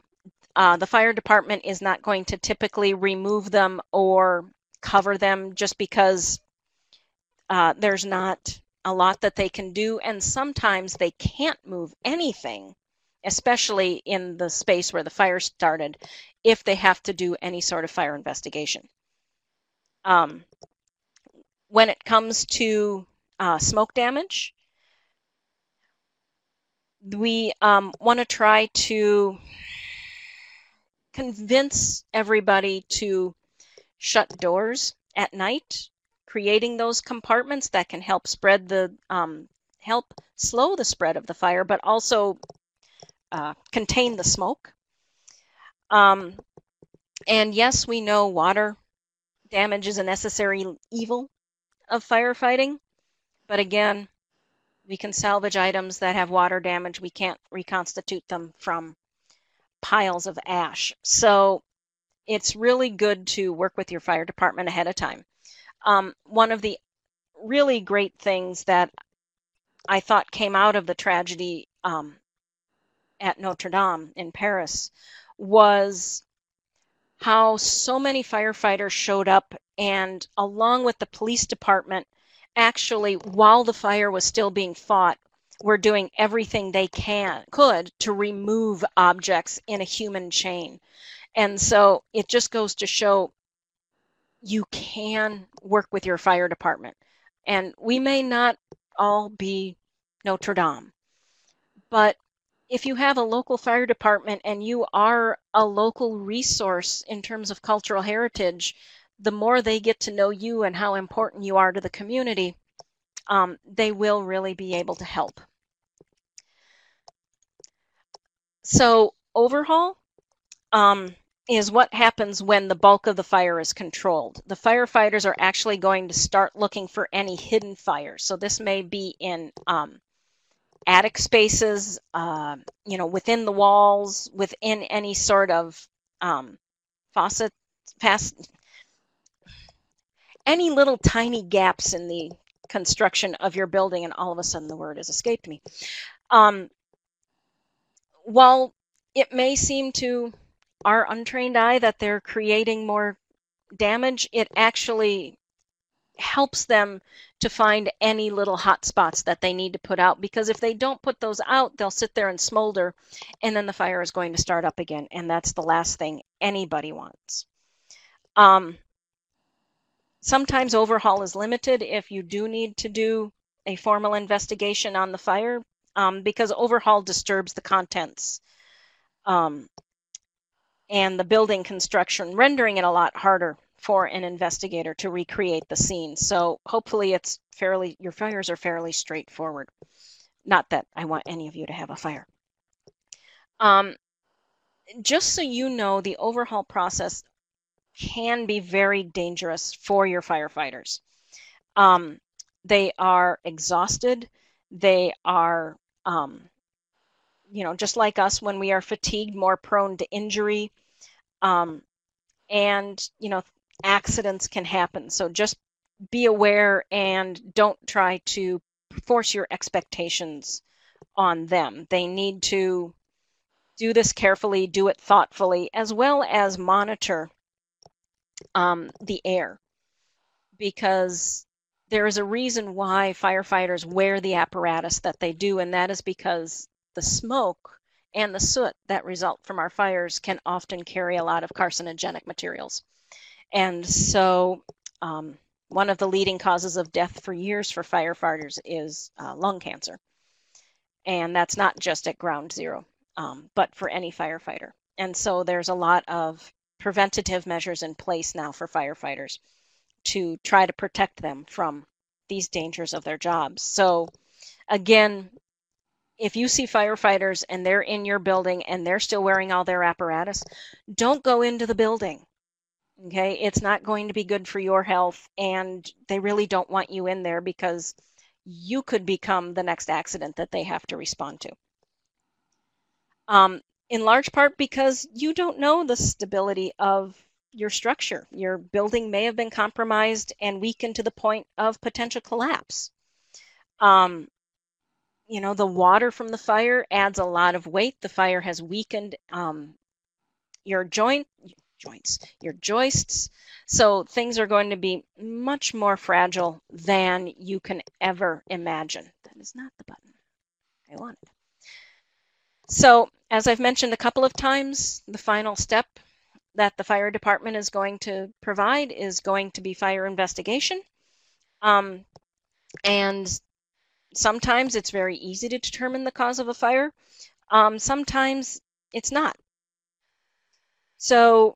Uh, the fire department is not going to typically remove them or cover them, just because uh, there's not a lot that they can do, and sometimes they can't move anything, especially in the space where the fire started, if they have to do any sort of fire investigation. Um, when it comes to uh, smoke damage, we um, want to try to convince everybody to shut doors at night, creating those compartments that can help spread the um, help slow the spread of the fire, but also uh, contain the smoke. Um, and yes, we know water damage is a necessary evil of firefighting, but again, we can salvage items that have water damage. We can't reconstitute them from piles of ash. So it's really good to work with your fire department ahead of time. Um, one of the really great things that I thought came out of the tragedy um, at Notre Dame in Paris was how so many firefighters showed up, and along with the police department, actually while the fire was still being fought, we're doing everything they can could to remove objects in a human chain. And so it just goes to show you can work with your fire department. And we may not all be Notre Dame, but if you have a local fire department and you are a local resource in terms of cultural heritage, the more they get to know you and how important you are to the community, um, they will really be able to help. So overhaul um, is what happens when the bulk of the fire is controlled. The firefighters are actually going to start looking for any hidden fires. So this may be in um, attic spaces, uh, you know, within the walls, within any sort of um, faucet, fast, any little tiny gaps in the construction of your building, and all of a sudden the word has escaped me. Um, While it may seem to our untrained eye that they're creating more damage, it actually helps them to find any little hot spots that they need to put out, because if they don't put those out, they'll sit there and smolder, and then the fire is going to start up again, and that's the last thing anybody wants. Um, sometimes overhaul is limited if you do need to do a formal investigation on the fire, Um, because overhaul disturbs the contents um, and the building construction, rendering it a lot harder for an investigator to recreate the scene. So hopefully it's fairly, your fires are fairly straightforward. Not that I want any of you to have a fire. Um, just so you know, the overhaul process can be very dangerous for your firefighters. Um, they are exhausted. They are Um, you know, just like us, when we are fatigued, more prone to injury, um, and, you know, accidents can happen. So just be aware and don't try to force your expectations on them. They need to do this carefully, do it thoughtfully, as well as monitor um, the air, because there is a reason why firefighters wear the apparatus that they do, and that is because the smoke and the soot that result from our fires can often carry a lot of carcinogenic materials. And so um, one of the leading causes of death for years for firefighters is uh, lung cancer. And that's not just at ground zero, um, but for any firefighter. And so there's a lot of preventative measures in place now for firefighters to try to protect them from these dangers of their jobs. So again, if you see firefighters and they're in your building and they're still wearing all their apparatus, don't go into the building. Okay, it's not going to be good for your health, and they really don't want you in there because you could become the next accident that they have to respond to. Um, in large part because you don't know the stability of your structure. Your building may have been compromised and weakened to the point of potential collapse. Um, you know, the water from the fire adds a lot of weight. The fire has weakened um, your joint, joints, your joists. So things are going to be much more fragile than you can ever imagine. That is not the button I wanted. So as I've mentioned a couple of times, the final step that the fire department is going to provide is going to be fire investigation. Um, and sometimes it's very easy to determine the cause of a fire. Um, sometimes it's not. So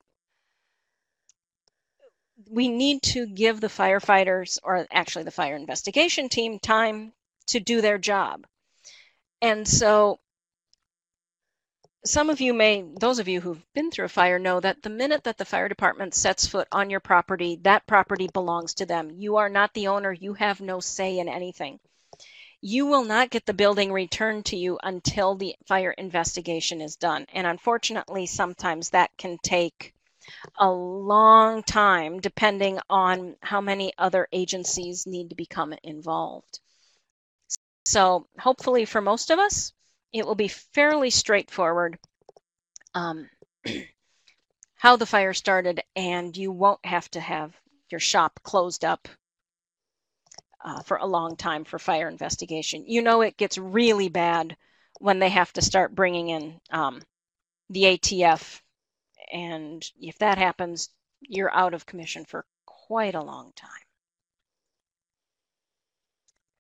we need to give the firefighters, or actually the fire investigation team, time to do their job. And so some of you may, those of you who've been through a fire, know that the minute that the fire department sets foot on your property, that property belongs to them. You are not the owner. You have no say in anything. You will not get the building returned to you until the fire investigation is done. And unfortunately, sometimes that can take a long time, depending on how many other agencies need to become involved. So hopefully for most of us, it will be fairly straightforward um, how the fire started, and you won't have to have your shop closed up uh, for a long time for fire investigation. You know, it gets really bad when they have to start bringing in um, the A T F. And if that happens, you're out of commission for quite a long time.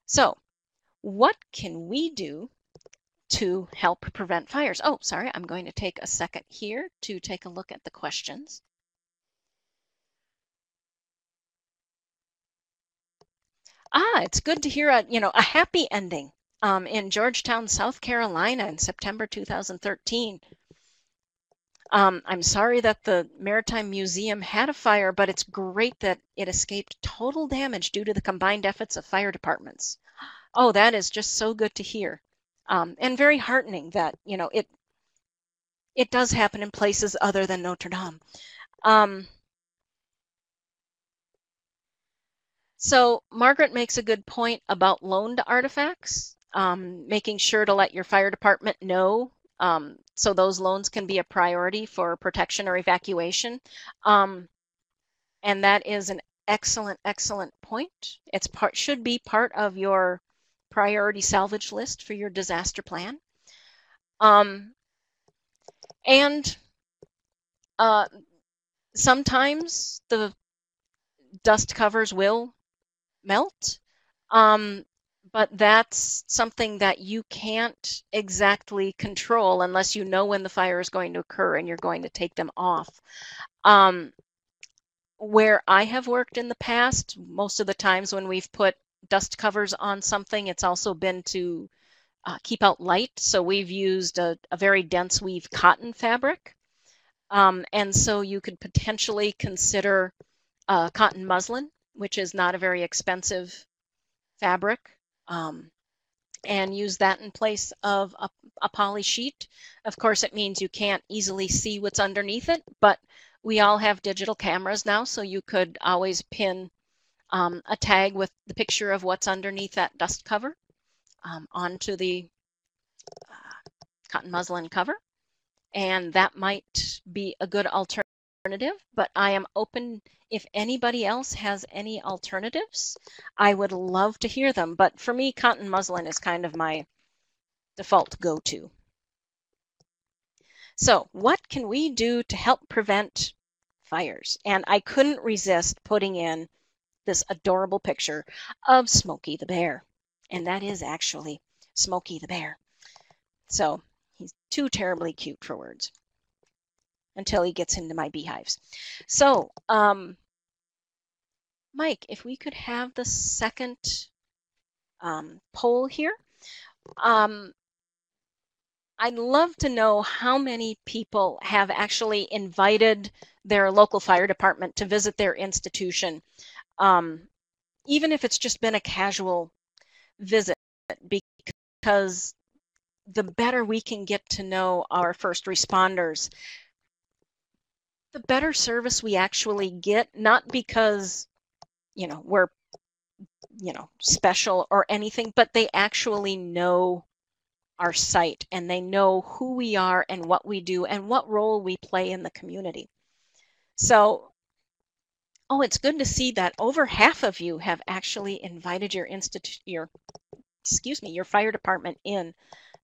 So what can we do to help prevent fires? Oh, sorry, I'm going to take a second here to take a look at the questions. Ah, it's good to hear a, you know, a happy ending um, in Georgetown, South Carolina in September two thousand thirteen. Um, I'm sorry that the Maritime Museum had a fire, but it's great that it escaped total damage due to the combined efforts of fire departments. Oh, that is just so good to hear, um, and very heartening that, you know, it it does happen in places other than Notre Dame. Um, so Margaret makes a good point about loaned artifacts, um, making sure to let your fire department know. Um, so those loans can be a priority for protection or evacuation. Um, and that is an excellent, excellent point. It's part, should be part of your priority salvage list for your disaster plan. Um, and uh, sometimes the dust covers will melt. Um, But that's something that you can't exactly control unless you know when the fire is going to occur and you're going to take them off. Um, where I have worked in the past, most of the times when we've put dust covers on something, it's also been to uh, keep out light. So we've used a, a very dense weave cotton fabric. Um, and so you could potentially consider uh, cotton muslin, which is not a very expensive fabric. Um, and use that in place of a, a poly sheet. Of course, it means you can't easily see what's underneath it, but we all have digital cameras now, so you could always pin um, a tag with the picture of what's underneath that dust cover um, onto the uh, cotton muslin cover, and that might be a good alternative. But I am open. If anybody else has any alternatives, I would love to hear them. But for me, cotton muslin is kind of my default go-to. So what can we do to help prevent fires? And I couldn't resist putting in this adorable picture of Smokey the Bear. And that is actually Smokey the Bear. So he's too terribly cute for words until he gets into my beehives. So, um, Mike, if we could have the second um, poll here. Um, I'd love to know how many people have actually invited their local fire department to visit their institution, um, even if it's just been a casual visit, because the better we can get to know our first responders, the better service we actually get, not because, you know, we're, you know, special or anything, but they actually know our site and they know who we are and what we do and what role we play in the community. So, oh, it's good to see that over half of you have actually invited your institute, your, excuse me, your fire department in.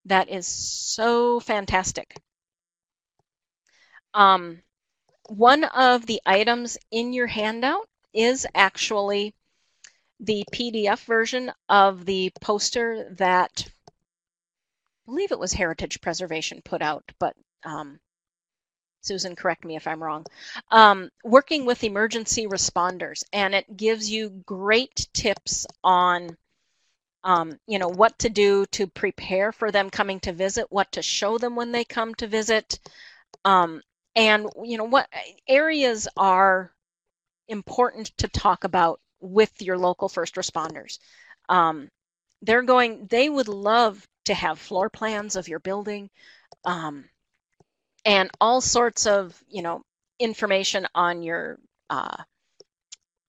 That is so fantastic. Um, one of the items in your handout is actually the P D F version of the poster that I believe it was Heritage Preservation put out, but um, Susan, correct me if I'm wrong, um, working with emergency responders, and it gives you great tips on um, you know, what to do to prepare for them coming to visit, what to show them when they come to visit, um, and you know, what areas are important to talk about with your local first responders. Um, they're going, they would love to have floor plans of your building, um, and all sorts of, you know, information on your, uh,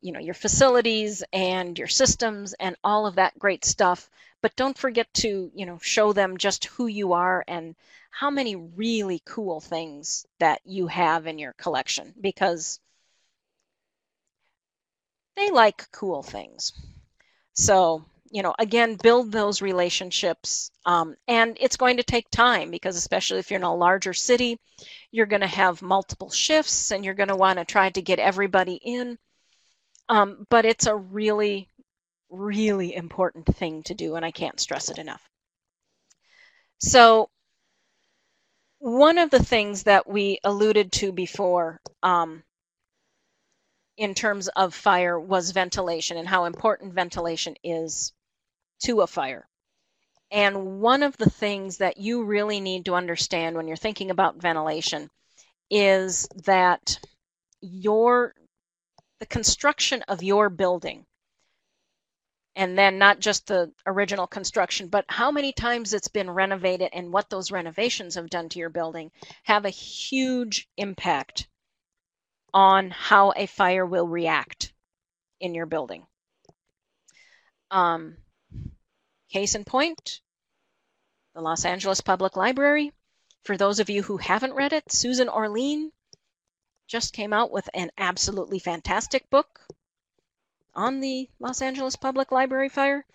you know, your facilities and your systems and all of that great stuff. But don't forget to, you know, show them just who you are and how many really cool things that you have in your collection, because they like cool things. So, you know, again, build those relationships, um, and it's going to take time, because especially if you're in a larger city, you're going to have multiple shifts and you're going to want to try to get everybody in, um, but it's a really, really important thing to do, and I can't stress it enough. So one of the things that we alluded to before, um, in terms of fire, was ventilation and how important ventilation is to a fire. And one of the things that you really need to understand when you're thinking about ventilation is that your, the construction of your building, and then not just the original construction, but how many times it's been renovated and what those renovations have done to your building, have a huge impact on how a fire will react in your building. Um, case in point, the Los Angeles Public Library. For those of you who haven't read it, Susan Orlean just came out with an absolutely fantastic book on the Los Angeles Public Library fire.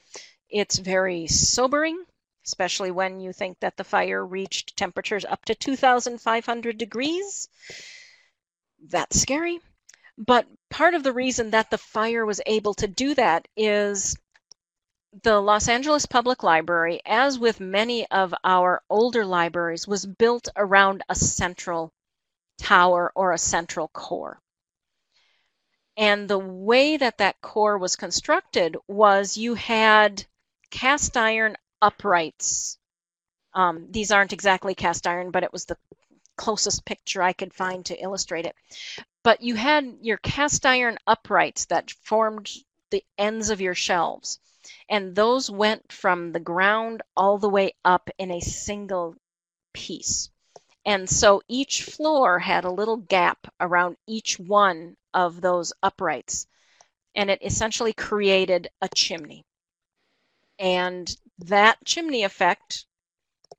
It's very sobering, especially when you think that the fire reached temperatures up to two thousand five hundred degrees. That's scary. But part of the reason that the fire was able to do that is the Los Angeles Public Library, as with many of our older libraries, was built around a central tower or a central core. And the way that that core was constructed was you had cast iron uprights. Um, these aren't exactly cast iron, but it was the closest picture I could find to illustrate it. But you had your cast iron uprights that formed the ends of your shelves, and those went from the ground all the way up in a single piece. And so each floor had a little gap around each one of those uprights, and it essentially created a chimney. And that chimney effect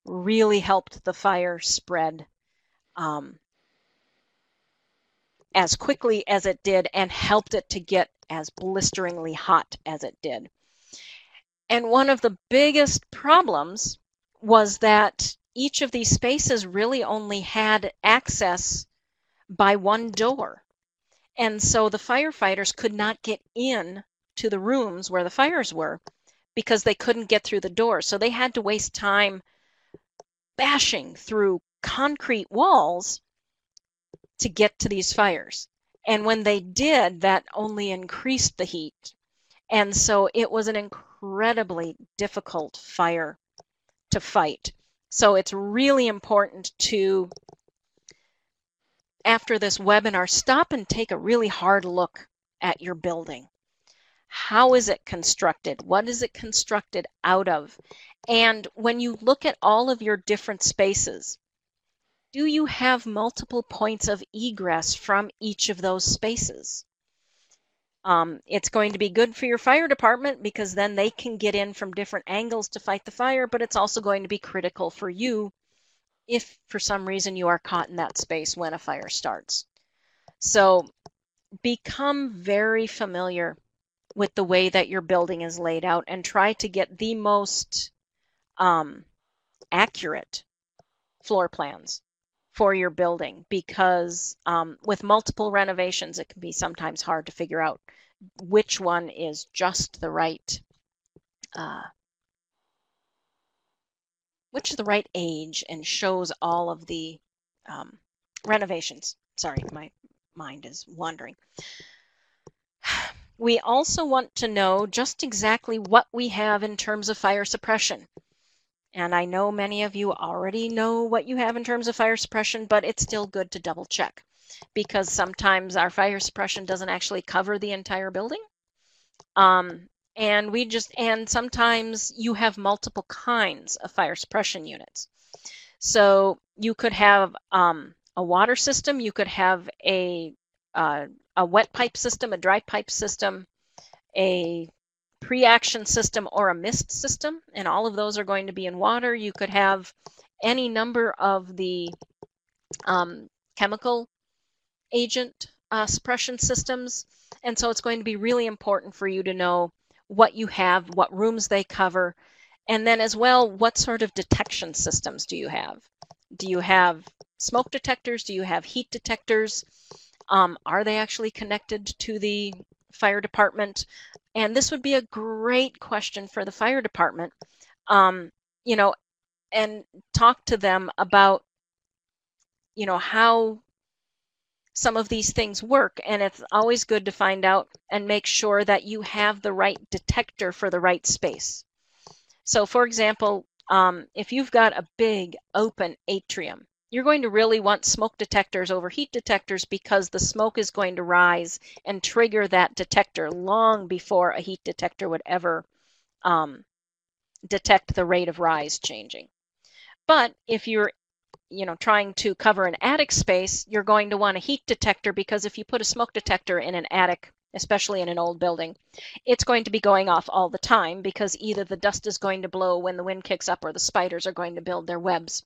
really helped the fire spread Um, as quickly as it did, and helped it to get as blisteringly hot as it did. And one of the biggest problems was that each of these spaces really only had access by one door. And so the firefighters could not get in to the rooms where the fires were because they couldn't get through the door. So they had to waste time bashing through concrete walls to get to these fires. And when they did, that only increased the heat. And so it was an incredibly difficult fire to fight. So it's really important to, after this webinar, stop and take a really hard look at your building. How is it constructed? What is it constructed out of? And when you look at all of your different spaces, do you have multiple points of egress from each of those spaces? Um, it's going to be good for your fire department because then they can get in from different angles to fight the fire, but it's also going to be critical for you if for some reason you are caught in that space when a fire starts. So become very familiar with the way that your building is laid out and try to get the most um, accurate floor plans for your building, because um, with multiple renovations, it can be sometimes hard to figure out which one is just the right, uh, which is the right age and shows all of the um, renovations. Sorry, my mind is wandering. We also want to know just exactly what we have in terms of fire suppression. And I know many of you already know what you have in terms of fire suppression, but it's still good to double check, because sometimes our fire suppression doesn't actually cover the entire building. Um, and we just, and sometimes you have multiple kinds of fire suppression units. So you could have um, a water system, you could have a, uh, a wet pipe system, a dry pipe system, a pre-action system, or a mist system, and all of those are going to be in water. You could have any number of the um, chemical agent uh, suppression systems, and so it's going to be really important for you to know what you have, what rooms they cover, and then as well, what sort of detection systems do you have? Do you have smoke detectors? Do you have heat detectors? Um, are they actually connected to the fire department? And this would be a great question for the fire department, um, you know, and talk to them about, you know, how some of these things work. And it's always good to find out and make sure that you have the right detector for the right space. So, for example, um, if you've got a big open atrium, you're going to really want smoke detectors over heat detectors, because the smoke is going to rise and trigger that detector long before a heat detector would ever um, detect the rate of rise changing. But if you're, you know, trying to cover an attic space, you're going to want a heat detector, because if you put a smoke detector in an attic, especially in an old building, it's going to be going off all the time, because either the dust is going to blow when the wind kicks up, or the spiders are going to build their webs,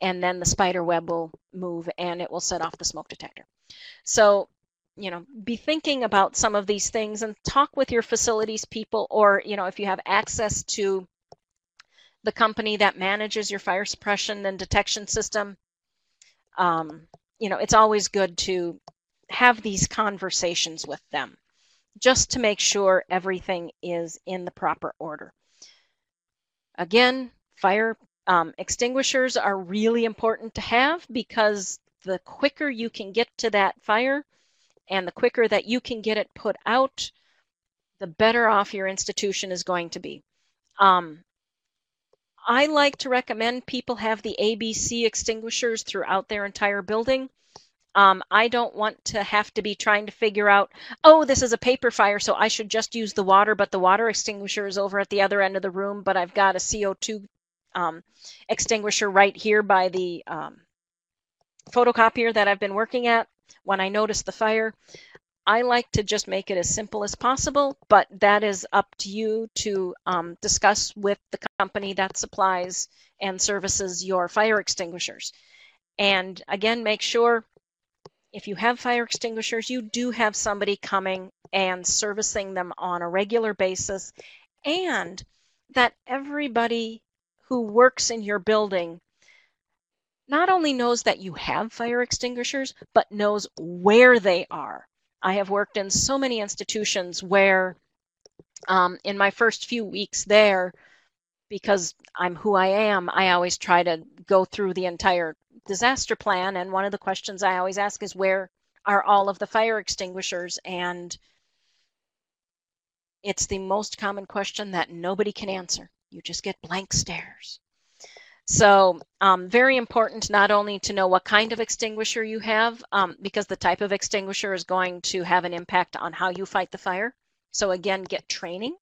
and then the spider web will move and it will set off the smoke detector. So, you know, be thinking about some of these things and talk with your facilities people, or, you know, if you have access to the company that manages your fire suppression and detection system, um, you know, it's always good to have these conversations with them, just to make sure everything is in the proper order. Again, fire um, extinguishers are really important to have, because the quicker you can get to that fire and the quicker that you can get it put out, the better off your institution is going to be. Um, I like to recommend people have the A B C extinguishers throughout their entire building. Um, I don't want to have to be trying to figure out, oh, this is a paper fire, so I should just use the water, but the water extinguisher is over at the other end of the room, but I've got a C O two um, extinguisher right here by the um, photocopier that I've been working at when I notice the fire. I like to just make it as simple as possible, but that is up to you to um, discuss with the company that supplies and services your fire extinguishers. And again, make sure, if you have fire extinguishers, you do have somebody coming and servicing them on a regular basis, and that everybody who works in your building not only knows that you have fire extinguishers, but knows where they are. I have worked in so many institutions where um, in my first few weeks there, because I'm who I am, I always try to go through the entire disaster plan, and one of the questions I always ask is, where are all of the fire extinguishers? And it's the most common question that nobody can answer. You just get blank stares. So um, very important not only to know what kind of extinguisher you have, um, because the type of extinguisher is going to have an impact on how you fight the fire. So again, get training.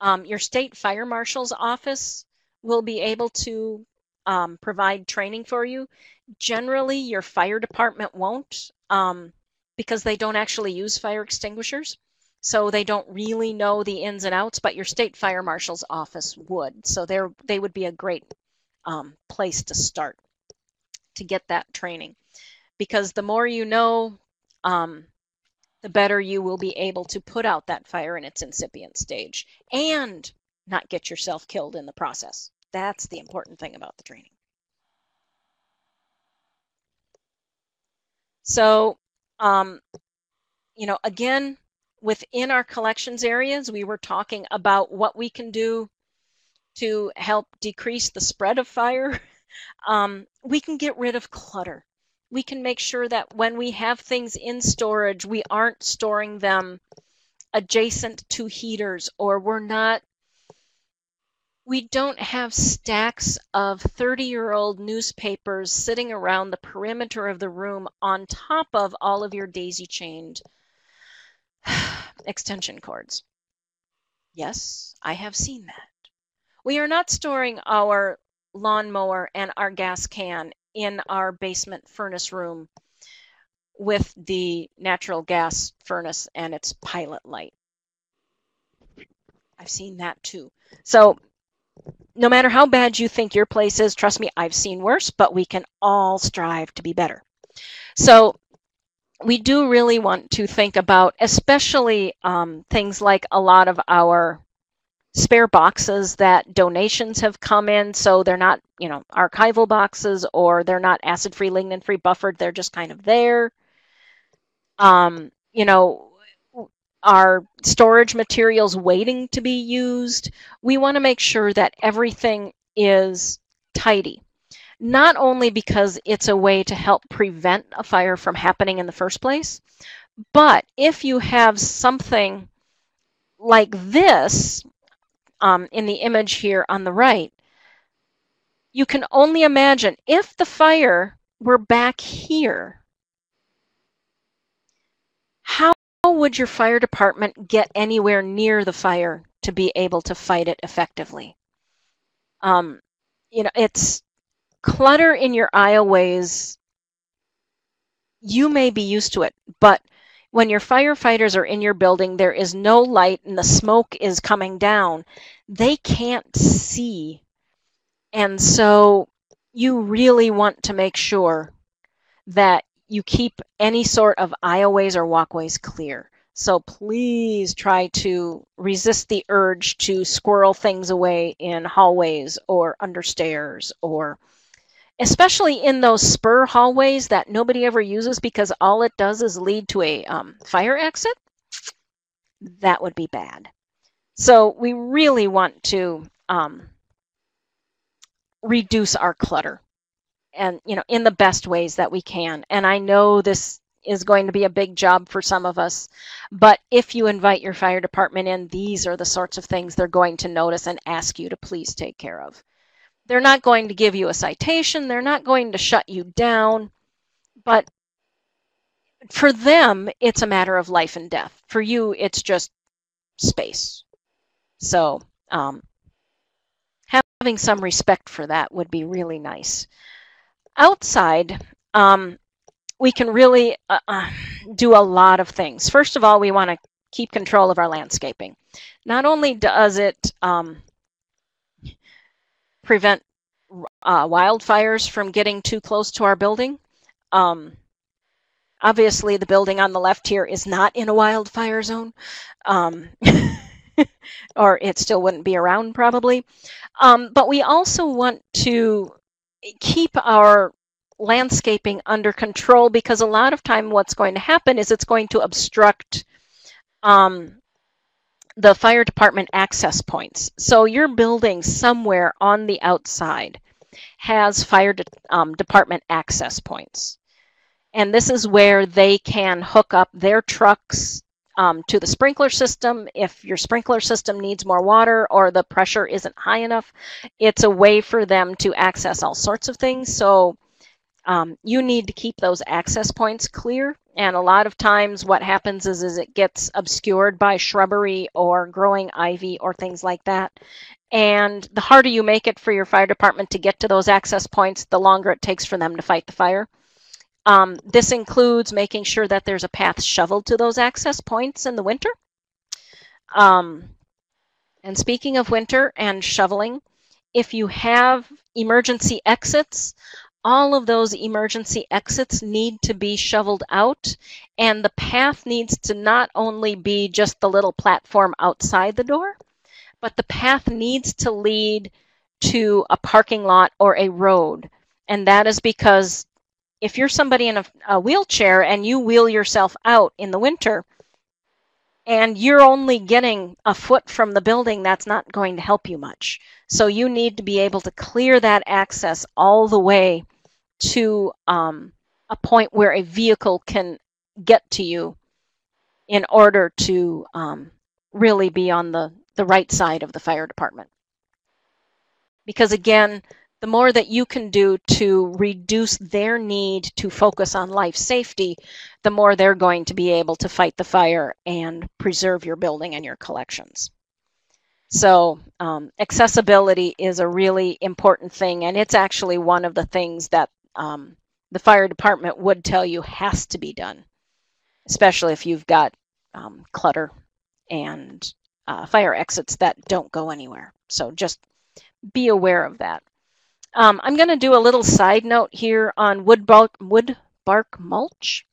Um, your state fire marshal's office will be able to um, provide training for you. Generally, your fire department won't, um, because they don't actually use fire extinguishers. So they don't really know the ins and outs, but your state fire marshal's office would. So they're, they would be a great Um, place to start to get that training, because the more you know, um, the better you will be able to put out that fire in its incipient stage and not get yourself killed in the process. That's the important thing about the training. So, um, you know, again, within our collections areas, we were talking about what we can do to help decrease the spread of fire. Um, we can get rid of clutter. We can make sure that when we have things in storage, we aren't storing them adjacent to heaters, or we're not, we don't have stacks of thirty-year-old newspapers sitting around the perimeter of the room on top of all of your daisy-chained extension cords. Yes, I have seen that. We are not storing our lawnmower and our gas can in our basement furnace room with the natural gas furnace and its pilot light. I've seen that too. So no matter how bad you think your place is, trust me, I've seen worse, but we can all strive to be better. So we do really want to think about, especially um, things like a lot of our spare boxes that donations have come in, so they're not, you know, archival boxes, or they're not acid-free, lignin-free, buffered, they're just kind of there. Um, you know, our storage materials waiting to be used. We want to make sure that everything is tidy, not only because it's a way to help prevent a fire from happening in the first place, but if you have something like this, Um, in the image here on the right, you can only imagine if the fire were back here, how would your fire department get anywhere near the fire to be able to fight it effectively? Um, you know, it's clutter in your aisleways. You may be used to it, but when your firefighters are in your building, there is no light and the smoke is coming down. They can't see. And so you really want to make sure that you keep any sort of aisleways or walkways clear. So please try to resist the urge to squirrel things away in hallways or under stairs, or especially in those spur hallways that nobody ever uses because all it does is lead to a um, fire exit. That would be bad. So we really want to um, reduce our clutter, and, you know, in the best ways that we can. And I know this is going to be a big job for some of us, but if you invite your fire department in, these are the sorts of things they're going to notice and ask you to please take care of. They're not going to give you a citation. They're not going to shut you down. But for them, it's a matter of life and death. For you, it's just space. So um, having some respect for that would be really nice. Outside, um, we can really uh, uh, do a lot of things. First of all, we want to keep control of our landscaping. Not only does it um, prevent uh, wildfires from getting too close to our building. Um, obviously, the building on the left here is not in a wildfire zone, um, or it still wouldn't be around probably. Um, but we also want to keep our landscaping under control, because a lot of time what's going to happen is it's going to obstruct um, the fire department access points. So your building somewhere on the outside has fire de um, department access points. And this is where they can hook up their trucks um, to the sprinkler system if your sprinkler system needs more water or the pressure isn't high enough. It's a way for them to access all sorts of things. So um, you need to keep those access points clear. And a lot of times what happens is, is it gets obscured by shrubbery or growing ivy or things like that. And the harder you make it for your fire department to get to those access points, the longer it takes for them to fight the fire. Um, this includes making sure that there's a path shoveled to those access points in the winter. Um, and speaking of winter and shoveling, if you have emergency exits, all of those emergency exits need to be shoveled out, and the path needs to not only be just the little platform outside the door, but the path needs to lead to a parking lot or a road. And that is because if you're somebody in a, a wheelchair and you wheel yourself out in the winter and you're only getting a foot from the building, that's not going to help you much. So you need to be able to clear that access all the way to um, a point where a vehicle can get to you in order to um, really be on the, the right side of the fire department. Because again, the more that you can do to reduce their need to focus on life safety, the more they're going to be able to fight the fire and preserve your building and your collections. So um, accessibility is a really important thing, and it's actually one of the things that um, the fire department would tell you has to be done, especially if you've got um, clutter and uh, fire exits that don't go anywhere. So just be aware of that. Um, I'm going to do a little side note here on wood bark, wood bark mulch.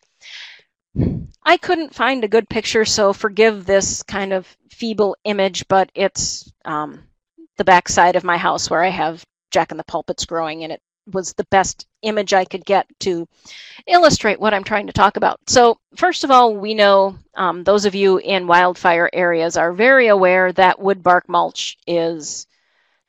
I couldn't find a good picture, so forgive this kind of feeble image, but it's um, the backside of my house where I have Jack and the Pulpits growing, and it was the best image I could get to illustrate what I'm trying to talk about. So first of all, we know um, those of you in wildfire areas are very aware that wood bark mulch is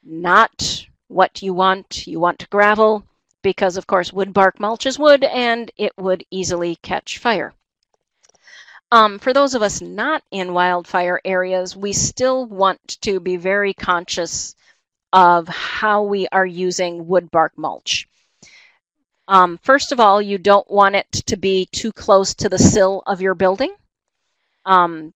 not what you want. You want gravel because, of course, wood bark mulch is wood and it would easily catch fire. Um, for those of us not in wildfire areas, we still want to be very conscious of how we are using wood bark mulch. Um, first of all, you don't want it to be too close to the sill of your building. Um,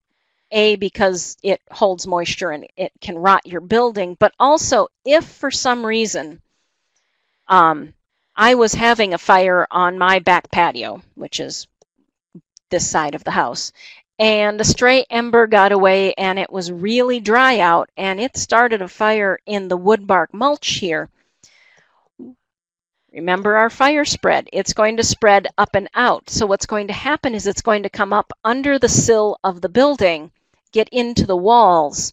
A, because it holds moisture and it can rot your building, but also if for some reason um, I was having a fire on my back patio, which is this side of the house, and a stray ember got away and it was really dry out and it started a fire in the wood bark mulch here. Remember our fire spread. It's going to spread up and out. So what's going to happen is it's going to come up under the sill of the building, get into the walls,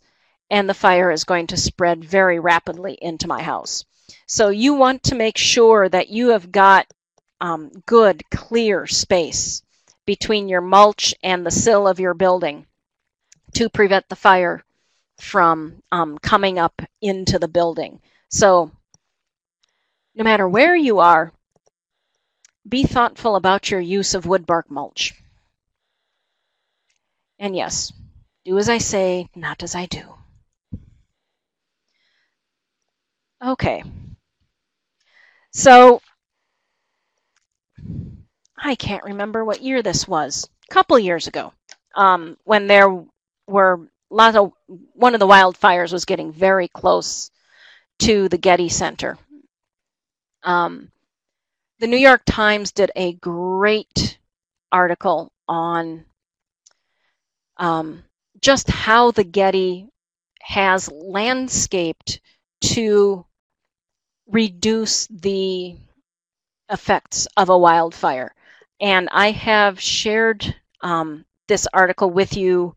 and the fire is going to spread very rapidly into my house. So you want to make sure that you have got um, good, clear space between your mulch and the sill of your building to prevent the fire from um, coming up into the building. So no matter where you are, be thoughtful about your use of wood bark mulch. And yes, do as I say, not as I do. Okay. So, I can't remember what year this was. A couple years ago, um, when there were lots of, one of the wildfires was getting very close to the Getty Center. Um, the New York Times did a great article on um, just how the Getty has landscaped to reduce the effects of a wildfire. And I have shared um, this article with you.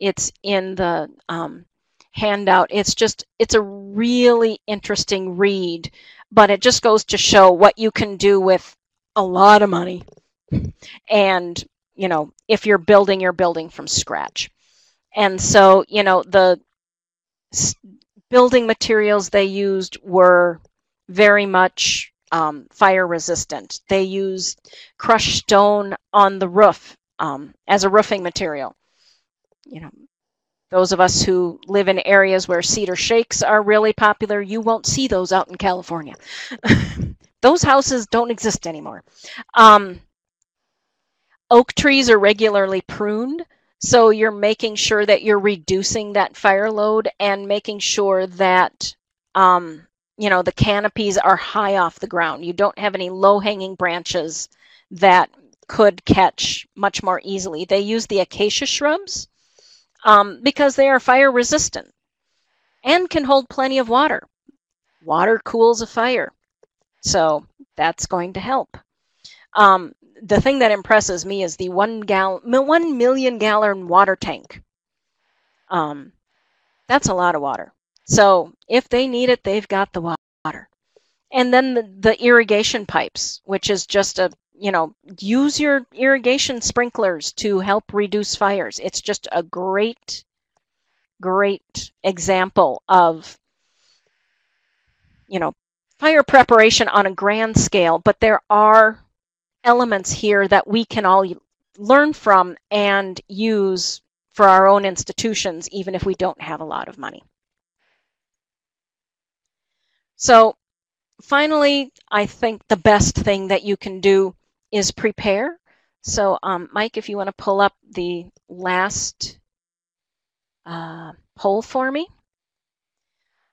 It's in the um, handout. It's just, it's a really interesting read. But it just goes to show what you can do with a lot of money. And, you know, if you're building, you're building from scratch. And so, you know, the building materials they used were very much um, fire resistant. They used crushed stone on the roof um, as a roofing material. you know, those of us who live in areas where cedar shakes are really popular, you won't see those out in California. Those houses don't exist anymore. Um, oak trees are regularly pruned, so you're making sure that you're reducing that fire load and making sure that um, you know, the canopies are high off the ground. You don't have any low-hanging branches that could catch much more easily. They use the acacia shrubs um, because they are fire resistant and can hold plenty of water. Water cools a fire, so that's going to help. Um, the thing that impresses me is the one gallon, one million gallon water tank. Um, that's a lot of water. So if they need it, they've got the water. And then the, the irrigation pipes, which is just a, you know, use your irrigation sprinklers to help reduce fires. It's just a great, great example of, you know, fire preparation on a grand scale. But there are elements here that we can all learn from and use for our own institutions, even if we don't have a lot of money. So finally, I think the best thing that you can do is prepare. So um, Mike, if you want to pull up the last uh, poll for me.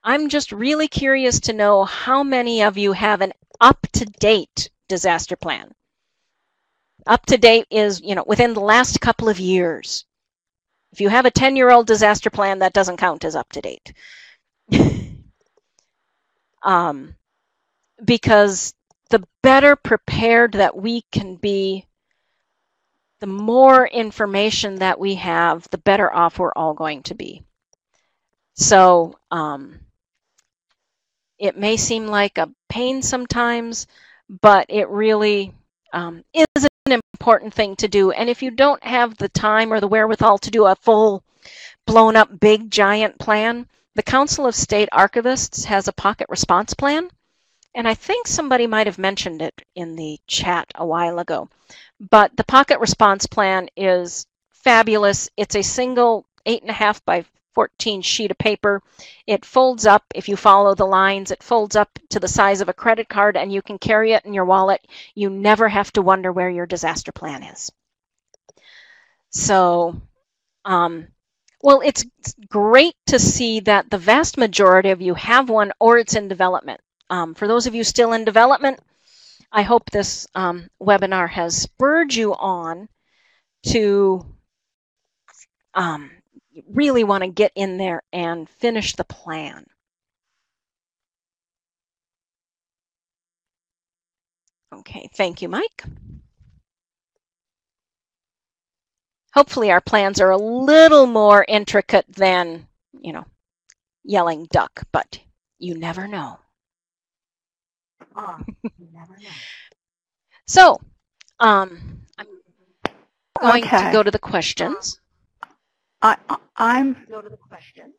I'm just really curious to know how many of you have an up-to-date disaster plan. Up-to-date is, you know, within the last couple of years. If you have a ten-year-old disaster plan, that doesn't count as up-to-date. Um, because the better prepared that we can be, the more information that we have, the better off we're all going to be. So um, it may seem like a pain sometimes, but it really um, is an important thing to do. And if you don't have the time or the wherewithal to do a full blown up big giant plan, the Council of State Archivists has a pocket response plan, and I think somebody might have mentioned it in the chat a while ago. But the pocket response plan is fabulous. It's a single eight and a half by fourteen sheet of paper. It folds up. If you follow the lines, it folds up to the size of a credit card, and you can carry it in your wallet. You never have to wonder where your disaster plan is. So, um, well, it's great to see that the vast majority of you have one or it's in development. Um, for those of you still in development, I hope this um, webinar has spurred you on to um, really want to get in there and finish the plan. Okay, thank you, Mike. Hopefully our plans are a little more intricate than, you know, yelling duck, but you never know. Oh, you never know. So um, I'm going okay. to go to the questions. I, I'm go to the questions.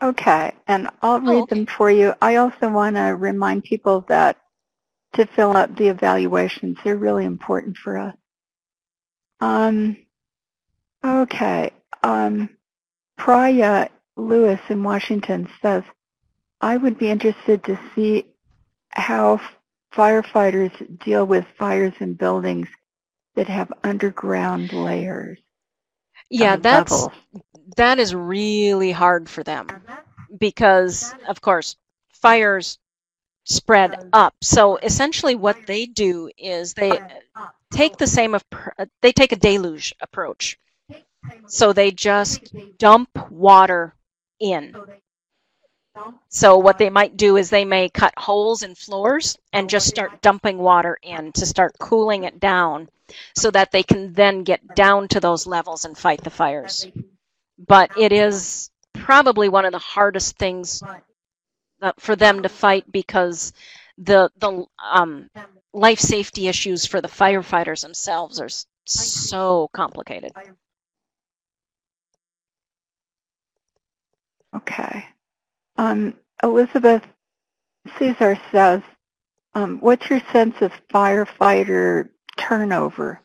Okay, and I'll read oh, okay. them for you. I also want to remind people that to fill out the evaluations, they're really important for us. Um. Okay, um, Priya Lewis in Washington says, I would be interested to see how firefighters deal with fires in buildings that have underground layers. Yeah, that's, levels. that is really hard for them because, of course, fires spread up. So essentially what they do is they take the same, they take a deluge approach. So they just dump water in. So what they might do is they may cut holes in floors and just start dumping water in to start cooling it down so that they can then get down to those levels and fight the fires. But it is probably one of the hardest things for them to fight because the, the um, life safety issues for the firefighters themselves are so complicated. Okay. Um, Elizabeth Caesar says, um, what's your sense of firefighter turnover?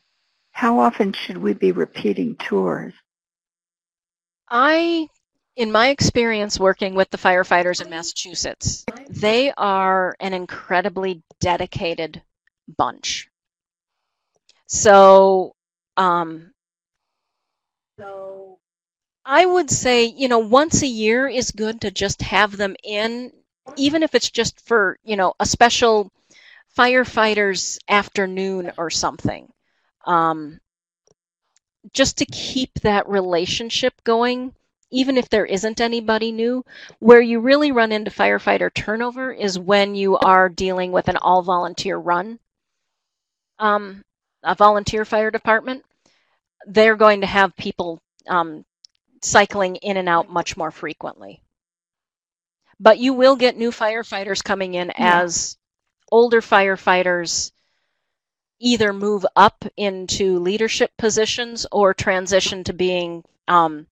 How often should we be repeating tours? I, in my experience working with the firefighters in Massachusetts, they are an incredibly dedicated bunch. So, um, so I would say, you know, once a year is good to just have them in, even if it's just for, you know, a special firefighters afternoon or something, um, just to keep that relationship going, even if there isn't anybody new. Where you really run into firefighter turnover is when you are dealing with an all-volunteer run, um, a volunteer fire department. They're going to have people um, cycling in and out much more frequently. But you will get new firefighters coming in as older firefighters either move up into leadership positions or transition to being um,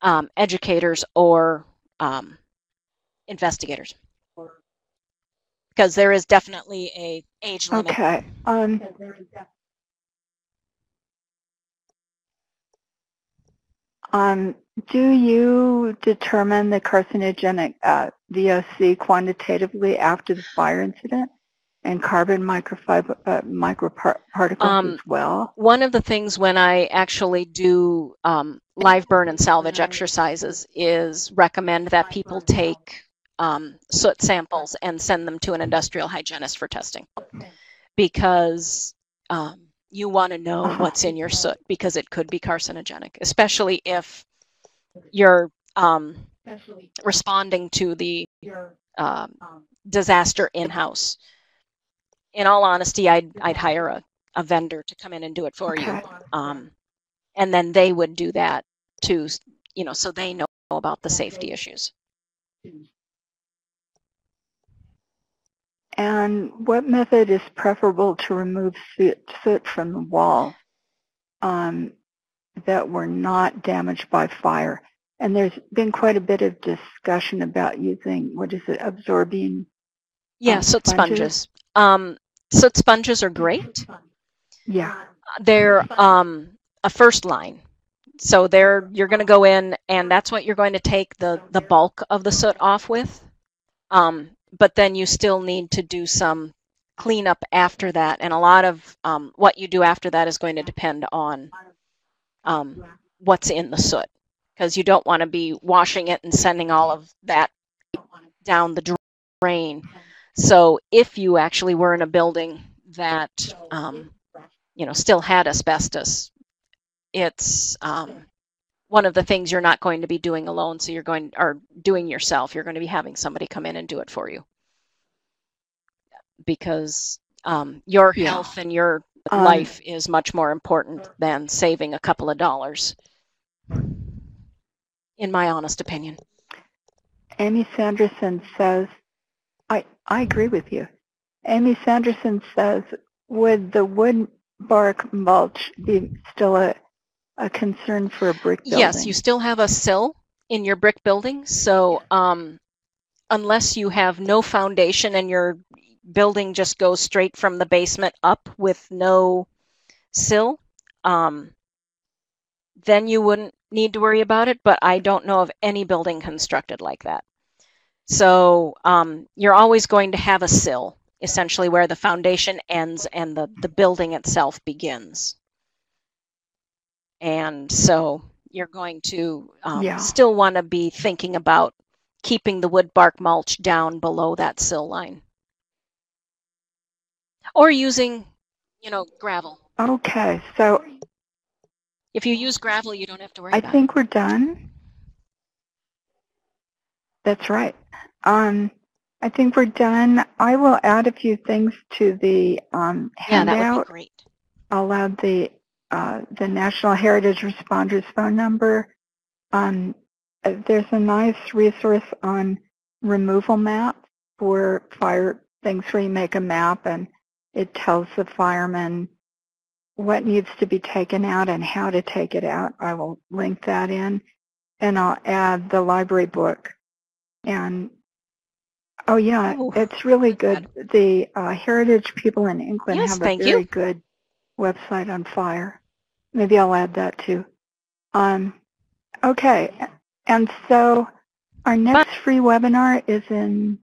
um, educators or um, investigators. Because there is definitely a age limit. Okay. Um, um, do you determine the carcinogenic uh, V O C quantitatively after the fire incident? And carbon microfiber, uh, microparticles um, as well? One of the things when I actually do um, live burn and salvage exercises is recommend that people take um, soot samples and send them to an industrial hygienist for testing. Because um, you want to know what's in your soot, because it could be carcinogenic, especially if you're um, responding to the uh, disaster in-house. In all honesty, I'd, I'd hire a, a vendor to come in and do it for okay. you. Um, and then they would do that too, you know, so they know about the safety issues. And what method is preferable to remove soot, soot from the wall um, that were not damaged by fire? And there's been quite a bit of discussion about using, what is it, absorbing? Yeah, um, soot sponges. sponges. Um, soot sponges are great. Yeah. They're um, a first line. So they're, you're going to go in, and that's what you're going to take the, the bulk of the soot off with. Um, but then you still need to do some cleanup after that. And a lot of um, what you do after that is going to depend on um, what's in the soot. Because you don't want to be washing it and sending all of that down the drain. So if you actually were in a building that, um, you know, still had asbestos, it's um, one of the things you're not going to be doing alone. So you're going, or doing yourself, you're going to be having somebody come in and do it for you. Because um, your yeah. health and your um, life is much more important than saving a couple of dollars, in my honest opinion. Amy Sanderson says, I, I agree with you. Amy Sanderson says, would the wood bark mulch be still a, a concern for a brick building? Yes, you still have a sill in your brick building. So um, unless you have no foundation and your building just goes straight from the basement up with no sill, um, then you wouldn't need to worry about it. But I don't know of any building constructed like that. So um, you're always going to have a sill, essentially, where the foundation ends and the, the building itself begins. And so you're going to um, yeah. still want to be thinking about keeping the wood bark mulch down below that sill line. Or using, you know, gravel. Okay, so if you use gravel, you don't have to worry I about it. I think we're done. That's right. Um, I think we're done. I will add a few things to the um, handout. Yeah, that would be great. I'll add the uh, the National Heritage Responders phone number. Um, there's a nice resource on removal maps for fire things where you make a map and it tells the firemen what needs to be taken out and how to take it out. I will link that in, and I'll add the library book. And oh yeah, oh, it's really good. Bad. The uh, Heritage people in England yes, have a very you. good website on fire. Maybe I'll add that too. Um, Okay, and so our next free webinar is in